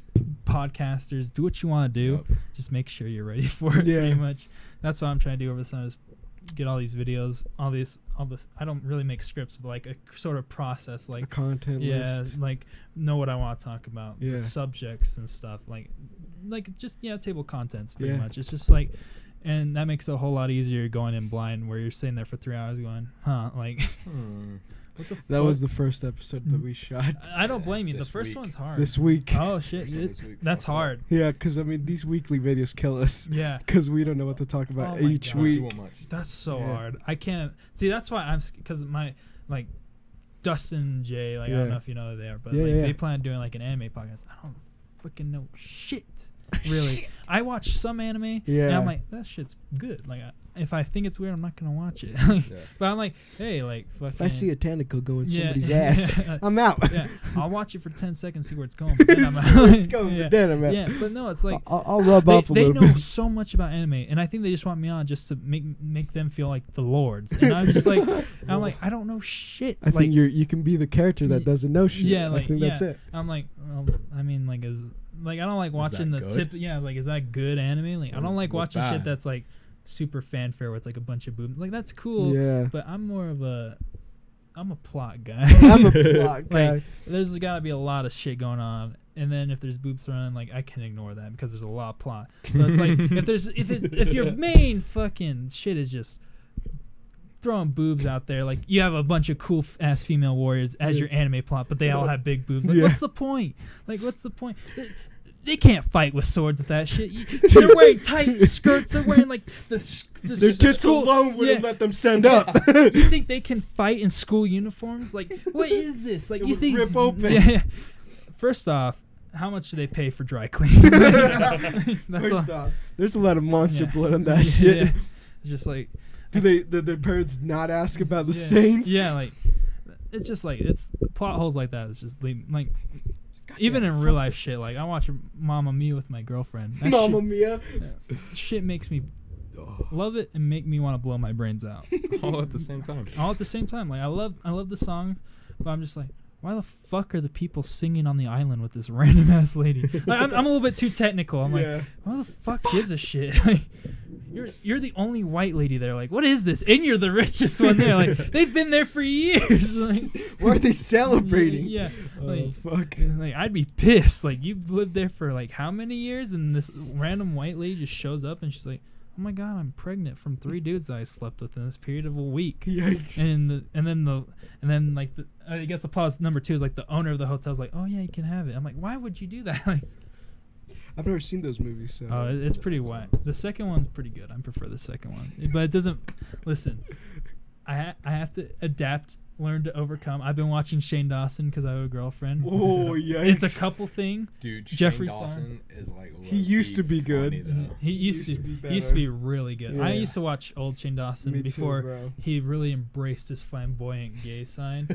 podcasters, do what you want to do. Yep. Just make sure you're ready for it. Yeah. Pretty much. That's what I'm trying to do over the summer is get all these videos, all these, all this. I don't really make scripts, but like a sort of process, like a content yeah, list. Yeah, like know what I want to talk about, yeah. subjects and stuff, like. Like just yeah, table contents pretty yeah. much. It's just like, and that makes it a whole lot easier going in blind, where you're sitting there for three hours going, huh? Like, hmm. what the that fuck? was the first episode that we shot. I, I don't blame you. The first week. one's hard. This week. Oh shit, it, week, that's hard. Yeah, because I mean these weekly videos kill us. Yeah. Because we don't know what to talk about oh each God. week. That's so yeah. hard. I can't see. That's why I'm because my like. Dustin and Jay, like yeah. I don't know if you know who they are, but yeah, like, yeah. they plan on doing like an anime podcast. I don't fucking know shit. Really, shit. I watch some anime, yeah. and I'm like, that shit's good. Like, I, if I think it's weird, I'm not gonna watch it. like, yeah. But I'm like, hey, like, fucking if I see a tentacle go in yeah, somebody's yeah, ass, yeah. I'm out. Yeah, I'll watch it for ten seconds, see where it's going. But then I'm out. It's going, yeah. but then I'm out. Yeah, but no, it's like I'll, I'll rub they, off. A they little know bit. so much about anime, and I think they just want me on just to make make them feel like the lords. And I'm just like, I'm like, I don't know shit. I like, think you you can be the character that doesn't know shit. Yeah, like, I think yeah. that's it. I'm like, well, I mean, like as Like I don't like watching the good? tip. Yeah, like is that good anime? Like was, I don't like watching bad. shit that's like super fanfare with like a bunch of boobs. Like that's cool. Yeah. But I'm more of a, I'm a plot guy. I'm a plot guy. Like, there's gotta be a lot of shit going on, and then if there's boobs thrown, like I can ignore that because there's a lot of plot. But it's like if there's if it, if your main fucking shit is just throwing boobs out there, like you have a bunch of cool f ass female warriors as yeah. your anime plot, but they all have big boobs. Like, yeah. what's the point? Like, what's the point? They, they can't fight with swords with that shit. You, they're wearing tight skirts. They're wearing like the. the Their tits school, alone wouldn't yeah. let them stand yeah. up. You think they can fight in school uniforms? Like, what is this? Like, it you think? Rip open. Yeah. First off, how much do they pay for dry cleaning? That's First all. off, there's a lot of monster yeah. blood on that yeah. shit. Yeah. Just like. Do they did their parents not ask about the yeah. stains? Yeah, like it's just like it's plot holes like that. It's just leave, like God even in real life shit. Like I watch Mamma Mia with my girlfriend. That Mamma shit, Mia, uh, shit makes me love it and make me want to blow my brains out all at the same time. All at the same time. Like I love I love the songs, but I'm just like why the fuck are the people singing on the island with this random ass lady? Like, I'm, I'm a little bit too technical. I'm yeah. like, why the fuck, fuck gives a shit? Like, you're you're the only white lady there. Like, what is this? And you're the richest one there. Like, they've been there for years. Like, why are they celebrating? Yeah. Oh, like, fuck. Like, I'd be pissed. Like, you've lived there for like how many years? And this random white lady just shows up and she's like, oh my God, I'm pregnant from three dudes that I slept with in this period of a week. Yikes. And the, and then the and then like the, I guess the pause number two is like the owner of the hotel's like, oh yeah, you can have it. I'm like, why would you do that? Like, I've never seen those movies. So oh, it's, it's pretty whack. The second one's pretty good. I prefer the second one, but it doesn't. Listen, I ha I have to adapt, learn to overcome. I've been watching Shane Dawson because I have a girlfriend. Oh yeah, it's a couple thing. Dude, Jeffrey Shane Dawson Star. is like he used to be good. Funny, he used, used to, to be used to be really good. Yeah. I used to watch old Shane Dawson Me before too, he really embraced his flamboyant gay side.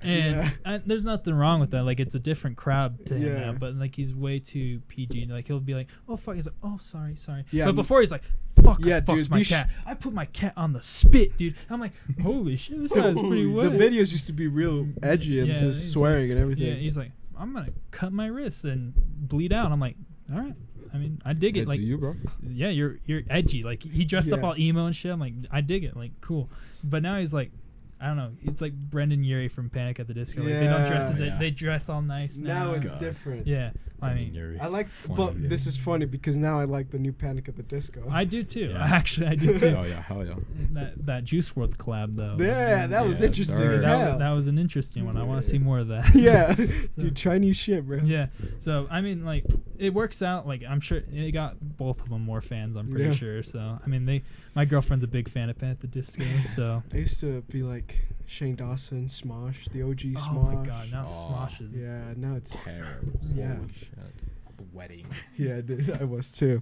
and yeah. I, there's nothing wrong with that. Like, it's a different crowd to him yeah. now, but like he's way too P G. Like, he'll be like, oh fuck, he's like, oh sorry, sorry. Yeah, but before he's like, fuck, yeah, I fucked dude, my cat. I put my cat on the spit, dude. I'm like, holy shit, this guy's pretty. The videos used to be real edgy and yeah, just swearing like, and everything. Yeah, he's like, I'm gonna cut my wrists and bleed out. I'm like, all right. I mean, I dig it. Good like, to you, bro. Yeah, you're you're edgy. Like, he dressed yeah. up all emo and shit. I'm like, I dig it. Like, cool. But now he's like, I don't know. It's like Brendan Urie from Panic at the Disco. Like, yeah, they don't dress as yeah. it. They dress all nice now. Now it's God. different. Yeah, I mean, Urie. I like, but yeah. this is funny because now I like the new Panic at the Disco. I do too. Yeah. Actually, I do too. Oh yeah, hell yeah. That that Juice world collab though. Yeah, that yeah, was interesting as hell. That, that was an interesting one. I want to see more of that. Yeah, so, dude, try new shit, bro. Yeah. So I mean, like, it works out. Like, I'm sure it got both of them more fans. I'm pretty yeah. sure. So I mean, they. My girlfriend's a big fan of Panic at the Disco. So I used to be like. Shane Dawson, Smosh, the O G Smosh. Oh my God, now oh. Smosh is yeah, now it's terrible. Yeah, holy shit. I'm sweating. Yeah, dude, I was too.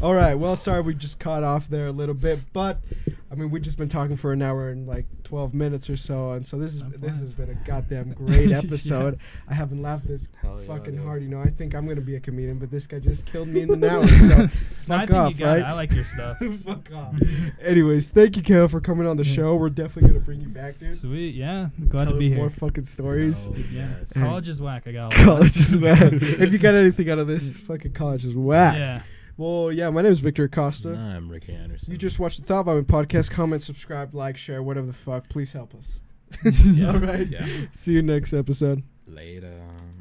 All right, well, sorry we just caught off there a little bit, but I mean, we've just been talking for an hour and like twelve minutes or so, and so this is this has been a goddamn great episode. yeah. I haven't laughed this Hell fucking yeah, hard, you know. I think I'm gonna be a comedian, but this guy just killed me in an hour. So fuck off, right? It. I like your stuff. Fuck off. Anyways, thank you, Caleb, for coming on the yeah. show. We're definitely gonna bring you back, dude. Sweet, yeah. Glad Tell to be more here. More fucking stories. No, yeah. Yes. College is whack. I got. College is whack. If you got anything out of this, fucking college is whack. Yeah. Well, yeah, my name is Victor Acosta. And I'm Ricky Anderson. You just watched the Thought Vomit Podcast. Comment, subscribe, like, share, whatever the fuck. Please help us. yeah. All right. Yeah. See you next episode. Later.